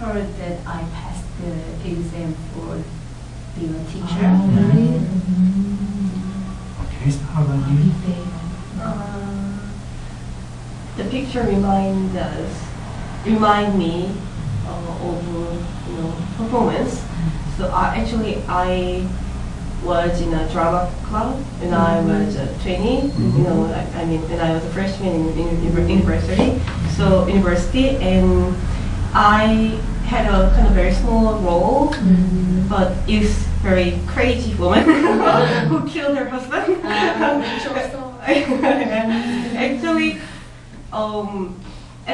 heard that I passed the exam for being a teacher. Okay, so how about you? The picture remind me of performance. So I was in a drama club when I was a trainee. When I was a freshman in university. So and I had a kind of very small role, but is very crazy woman who killed her husband. Actually,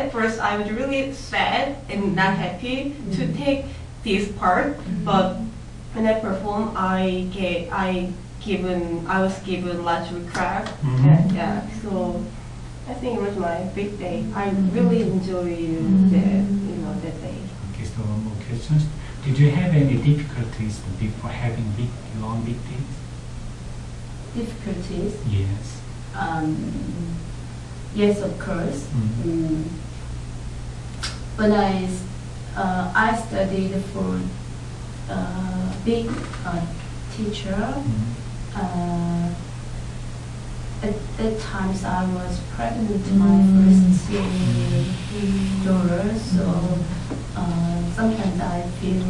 at first I was really sad and not happy to take this part, but when I performed, I was given lots of crap. So I think it was my big day. I really enjoyed that day. More questions. Did you have any difficulties before having your own big days? Difficulties? Yes. Yes, of course. When I studied for a big teacher, at that time I was pregnant with my first daughter, so sometimes I feel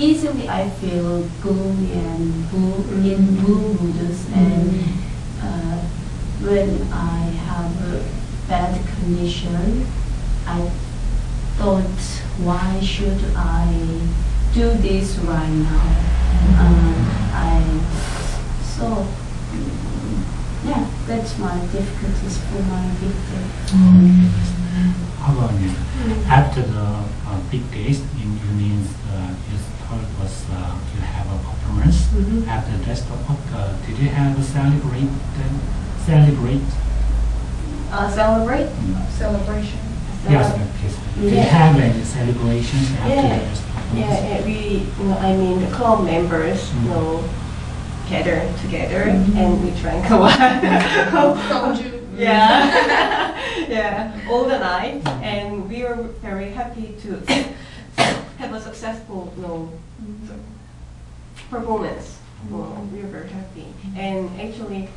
easily I feel gloomy and in blue moods, and when I have a bad condition, I thought, why should I do this right now? Yeah, that's my difficulties for my big day. How about you? After the big days, you mean you thought it was you have a performance. After the rest of did you have a celebrate? Celebration. Yes, please. Did you have any celebrations after the rest of performance? Yeah, we, I mean, the club members know. Gather together and we drank a while. Soju. All the night, and we are very happy to have a successful performance. We are very happy, and actually,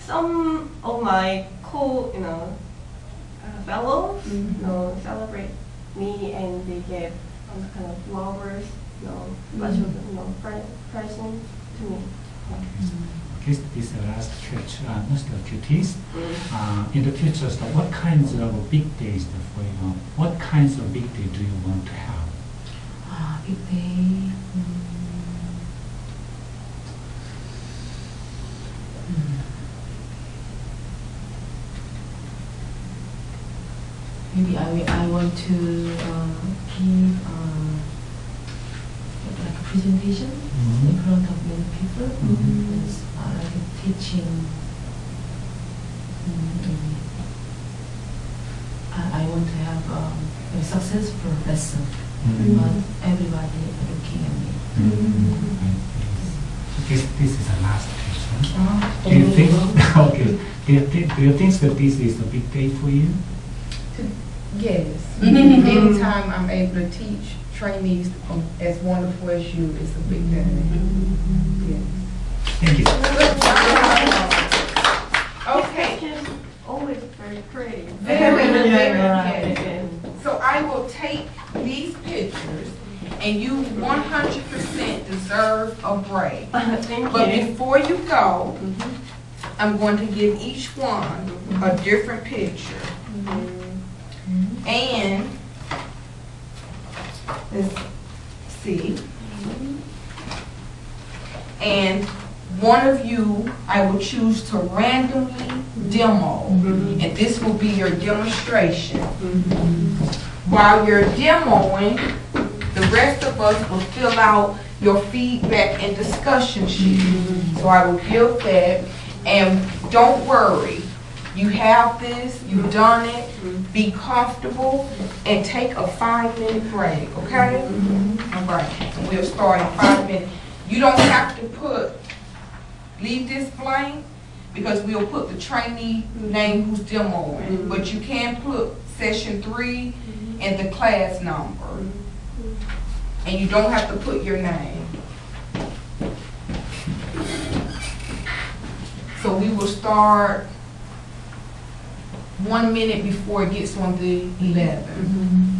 some of my fellows celebrate me, and they gave some kind of flowers, presents to me. Okay, so this is the last stretch, most of QTs. In the future, so what kinds of big days for you? What kinds of big day do you want to have? Big day. Maybe I want to give like a presentation in front of many people, teaching. I want to have a successful lesson, but everybody looking at me. This is the last question. Do you think? Okay. Do you think that this is a big day for you? Yes. Anytime I'm able to teach trainees as wonderful as you is a big thing. Thank you. Okay. Always very pretty. Very, very pretty. So I will take these pictures, and you 100% deserve a break. But before you go, I'm going to give each one a different picture. And let's see. And one of you, I will choose to randomly demo, and this will be your demonstration. While you're demoing, the rest of us will fill out your feedback and discussion sheet. So I will give that, and don't worry. You have this, you've done it, be comfortable, and take a 5-minute break, okay? All right, so we'll start in 5 minutes. You don't have to leave this blank, because we'll put the trainee name who's demoing, but you can put session 3 and the class number, and you don't have to put your name. So we will start 1 minute before it gets on the 11th.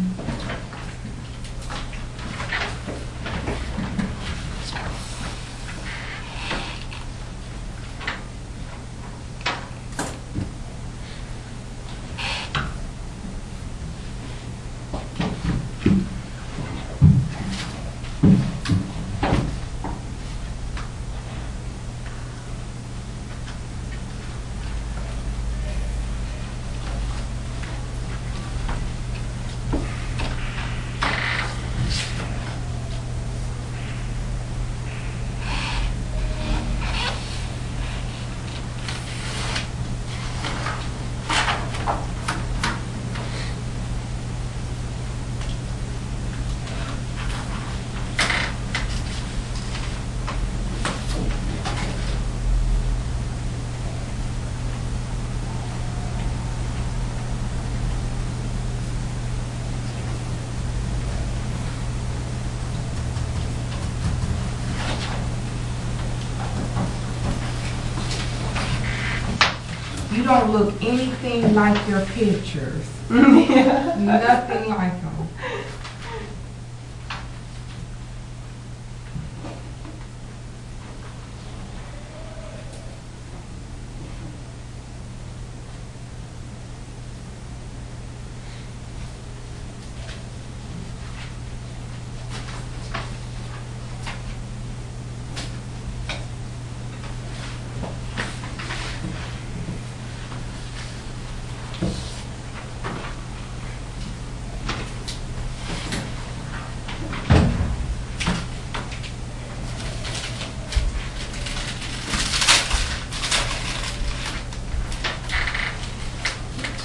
Don't look anything like your pictures. Nothing like them.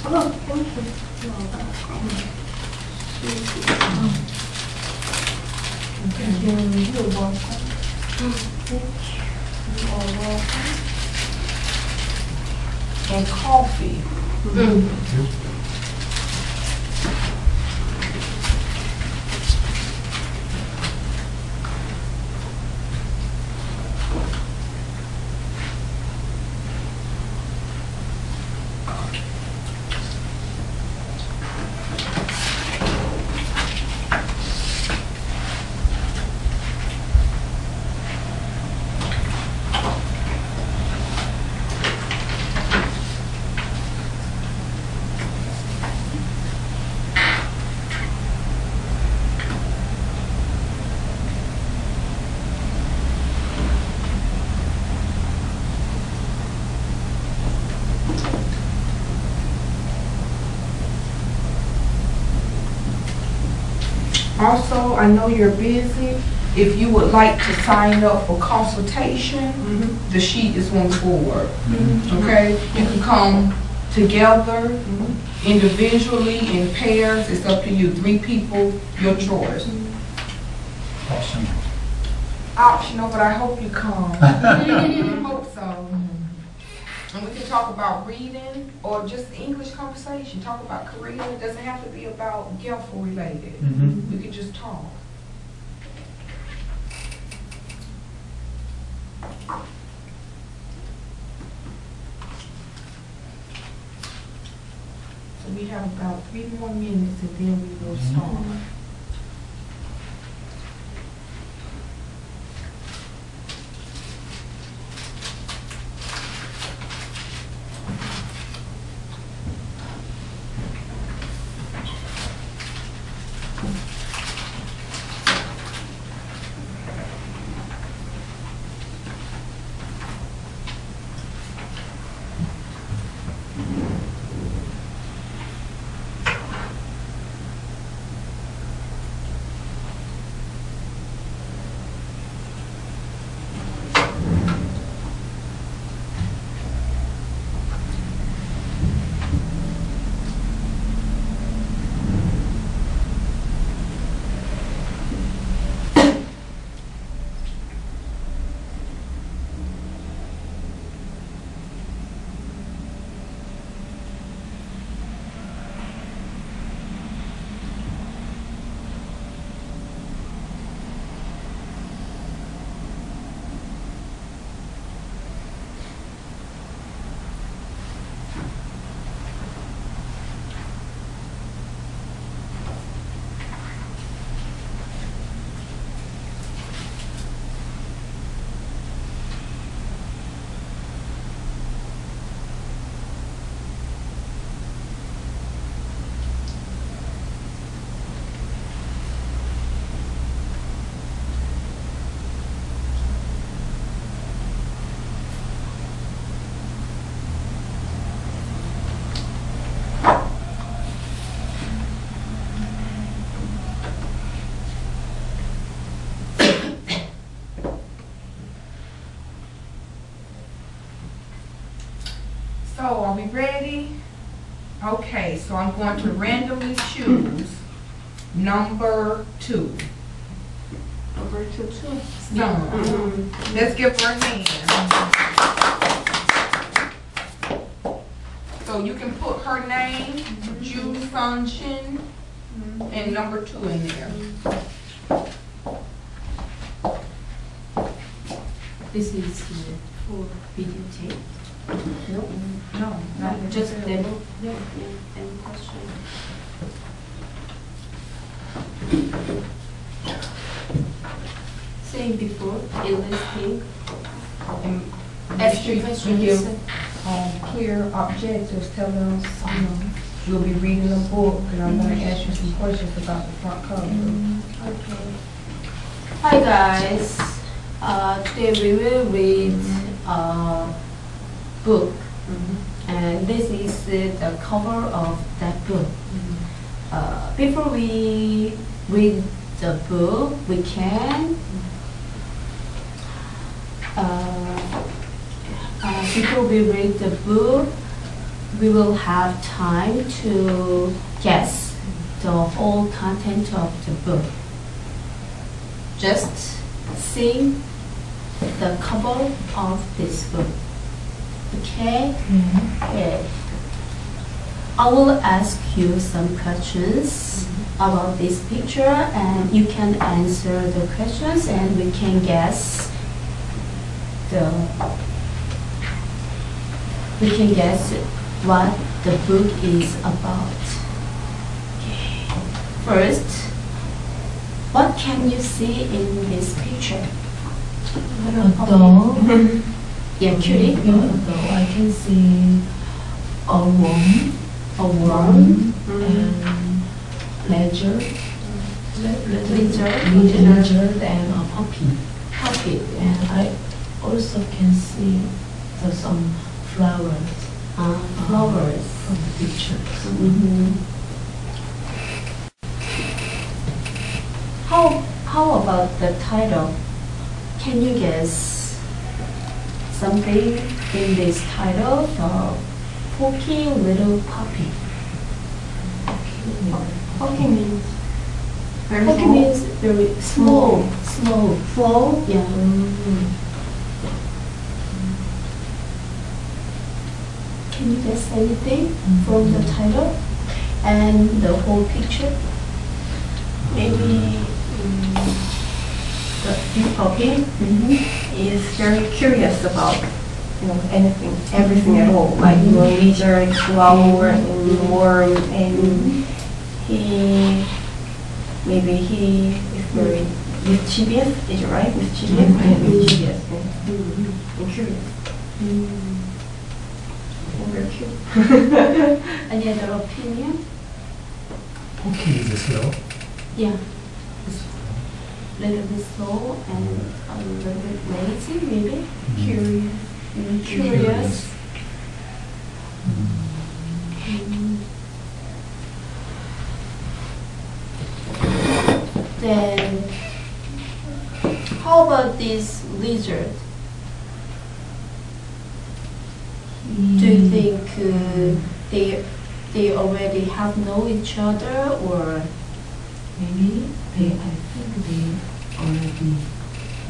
And coffee. Mm-hmm. Also, I know you're busy. If you would like to sign up for consultation, the sheet is on the board. Okay? You can come together, individually, in pairs. It's up to you. 3 people, your choice. Optional. Optional, but I hope you come. I hope so. And we can talk about reading or just English conversation. Talk about career. It doesn't have to be about GIFLE related. We can just talk. So we have about 3 more minutes and then we will start. So are we ready? Okay, so I'm going to randomly choose number 2. Number 2. Let's give her a hand. So you can put her name, Ju Sun Shin, and number 2 in there. This is for videotape. Nope. No, not just the demo. Yeah. Any question? Saying before, enlisting. Extra questions. Clear objectives, telling us, you'll be reading a book, and I'm going to ask you some questions about the front cover. Okay. Hi guys. Today we will read. Book, and this is the cover of that book. Before we read the book, we can before we read the book, we will have time to guess the whole content of the book. Just seeing the cover of this book. Okay? Mm-hmm. Yeah. I will ask you some questions about this picture, and you can answer the questions, and we can guess what the book is about. Okay. First, what can you see in this picture? A doll. Yeah, cutie. I can see a worm. A worm. And lizard, and a puppy. Puppy. And I also can see some flowers. Flowers from the pictures. How about the title? Can you guess something in this title? Pokey little puppy. Pokey means very small. Small. Yeah. Can you guess anything from the title and the whole picture? Maybe this puppy is very curious about anything, everything at all, like lizard, flower, and worm, and maybe he is very mischievous, is it right? Mischievous and mischievous and curious. Very cute. Any other opinion? Okay, is this slow? Yeah. A little bit slow and a little bit lazy, maybe? Curious. Curious. Then, how about this lizard? Do you think they already have known each other, or maybe they? I think they already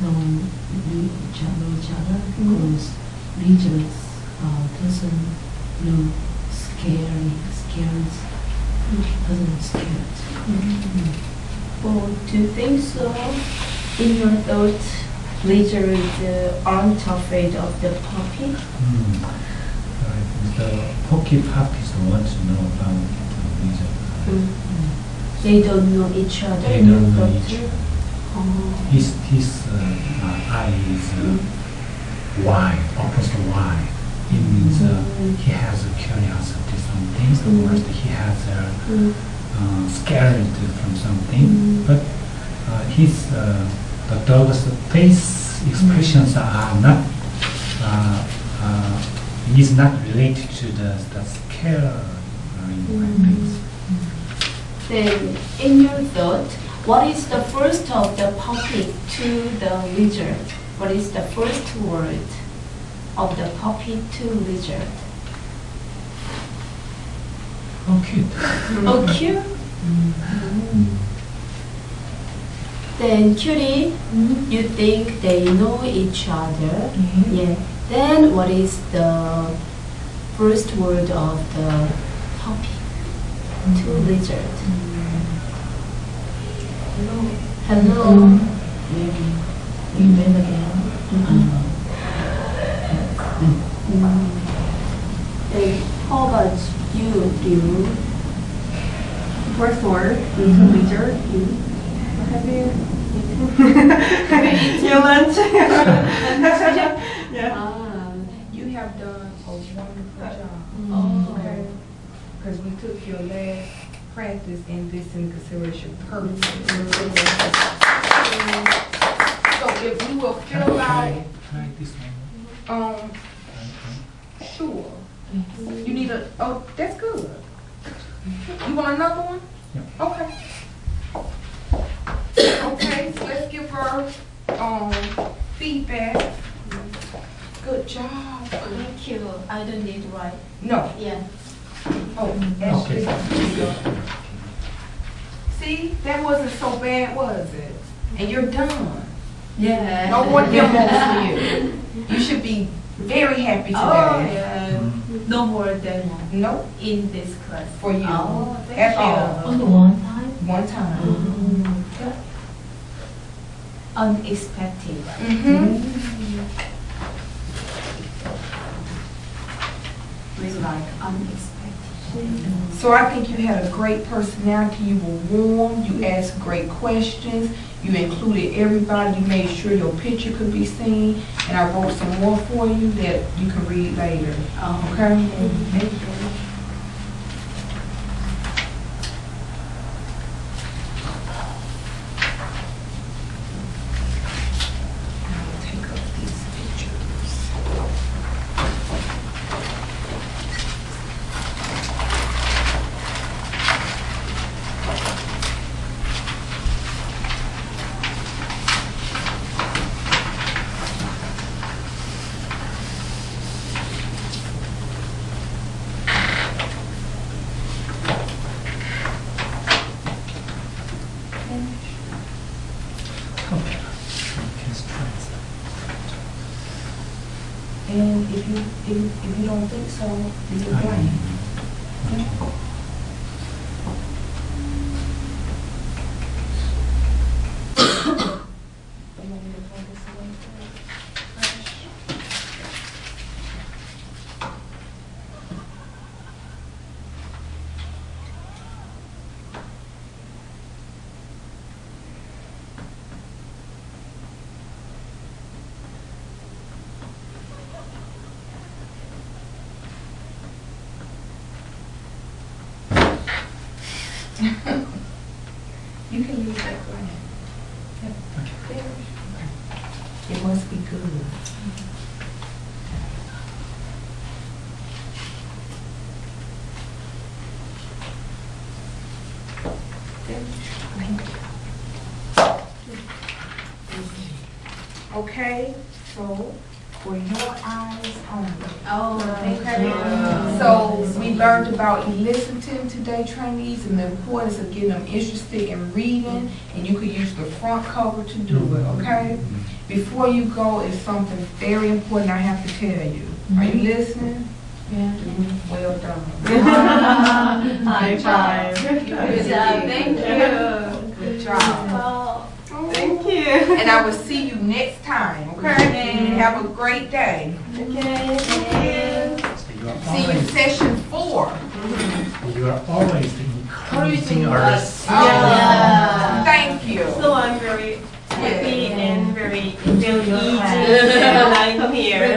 know each other because. Lizards doesn't look scared. Oh, do you think so? In your thoughts, lizards aren't afraid of the puppy? The pokey puppies want to know about the lizard. They don't know each other. They don't know each other. Oh. His eye is. Opposite wide. It means he has a curiosity from things, or he has a scared from something. But the dog's face expressions are not is not related to the scare things. Then, in your thought, what is the first of the puppy to the lizard? What is the first word of the puppy to lizard? Oh, cute. Oh, cute? Then, cutie, you think they know each other. Yeah. Then, what is the first word of the puppy to lizard? Hello. How about you, Liu? First word, lizard. Have you eaten your lunch? Yeah. You have done a wonderful job. Okay. Because we took your last practice and this in consideration perfectly. If you will fill out, try this one. Sure. You need a. Oh, that's good. You want another one? Yeah. Okay. Okay. So let's give her feedback. Good job. Thank you. I don't need to write. No. Yeah. Oh, that's okay. See, that wasn't so bad, was it? And you're done. Yeah. No one demos for you. You should be very happy today. Oh, yeah. No more demo. No. In this class. For you. Oh, thank you. Only one time? One time. Mm-hmm. Yeah. Unexpected. Mm-hmm. It's like unexpected. Mm-hmm. So I think you had a great personality. You were warm. You asked great questions. You included everybody. You made sure your picture could be seen. And I wrote some more for you that you can read later. Okay? Mm-hmm. Thank you. Okay, so for your eyes only. Oh, okay. So we learned about eliciting today, trainees, and the importance of getting them interested in reading, and you could use the front cover to do it, okay? Before you go, it's something very important I have to tell you. Are you listening? Yeah. Well done. High five. Good job. Thank you. Good job. Thank you. And I will see you next time, okay? Mm-hmm. Have a great day. Okay. Thank you. See you in session 4. Mm-hmm. You are always encouraging us. Oh, yeah. Thank you. So I'm very happy and very engaged when I come here.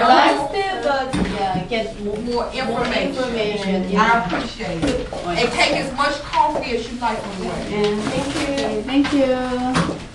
Get more information. Yeah. I appreciate it. And take as much coffee as you like on the way. Thank you. Thank you.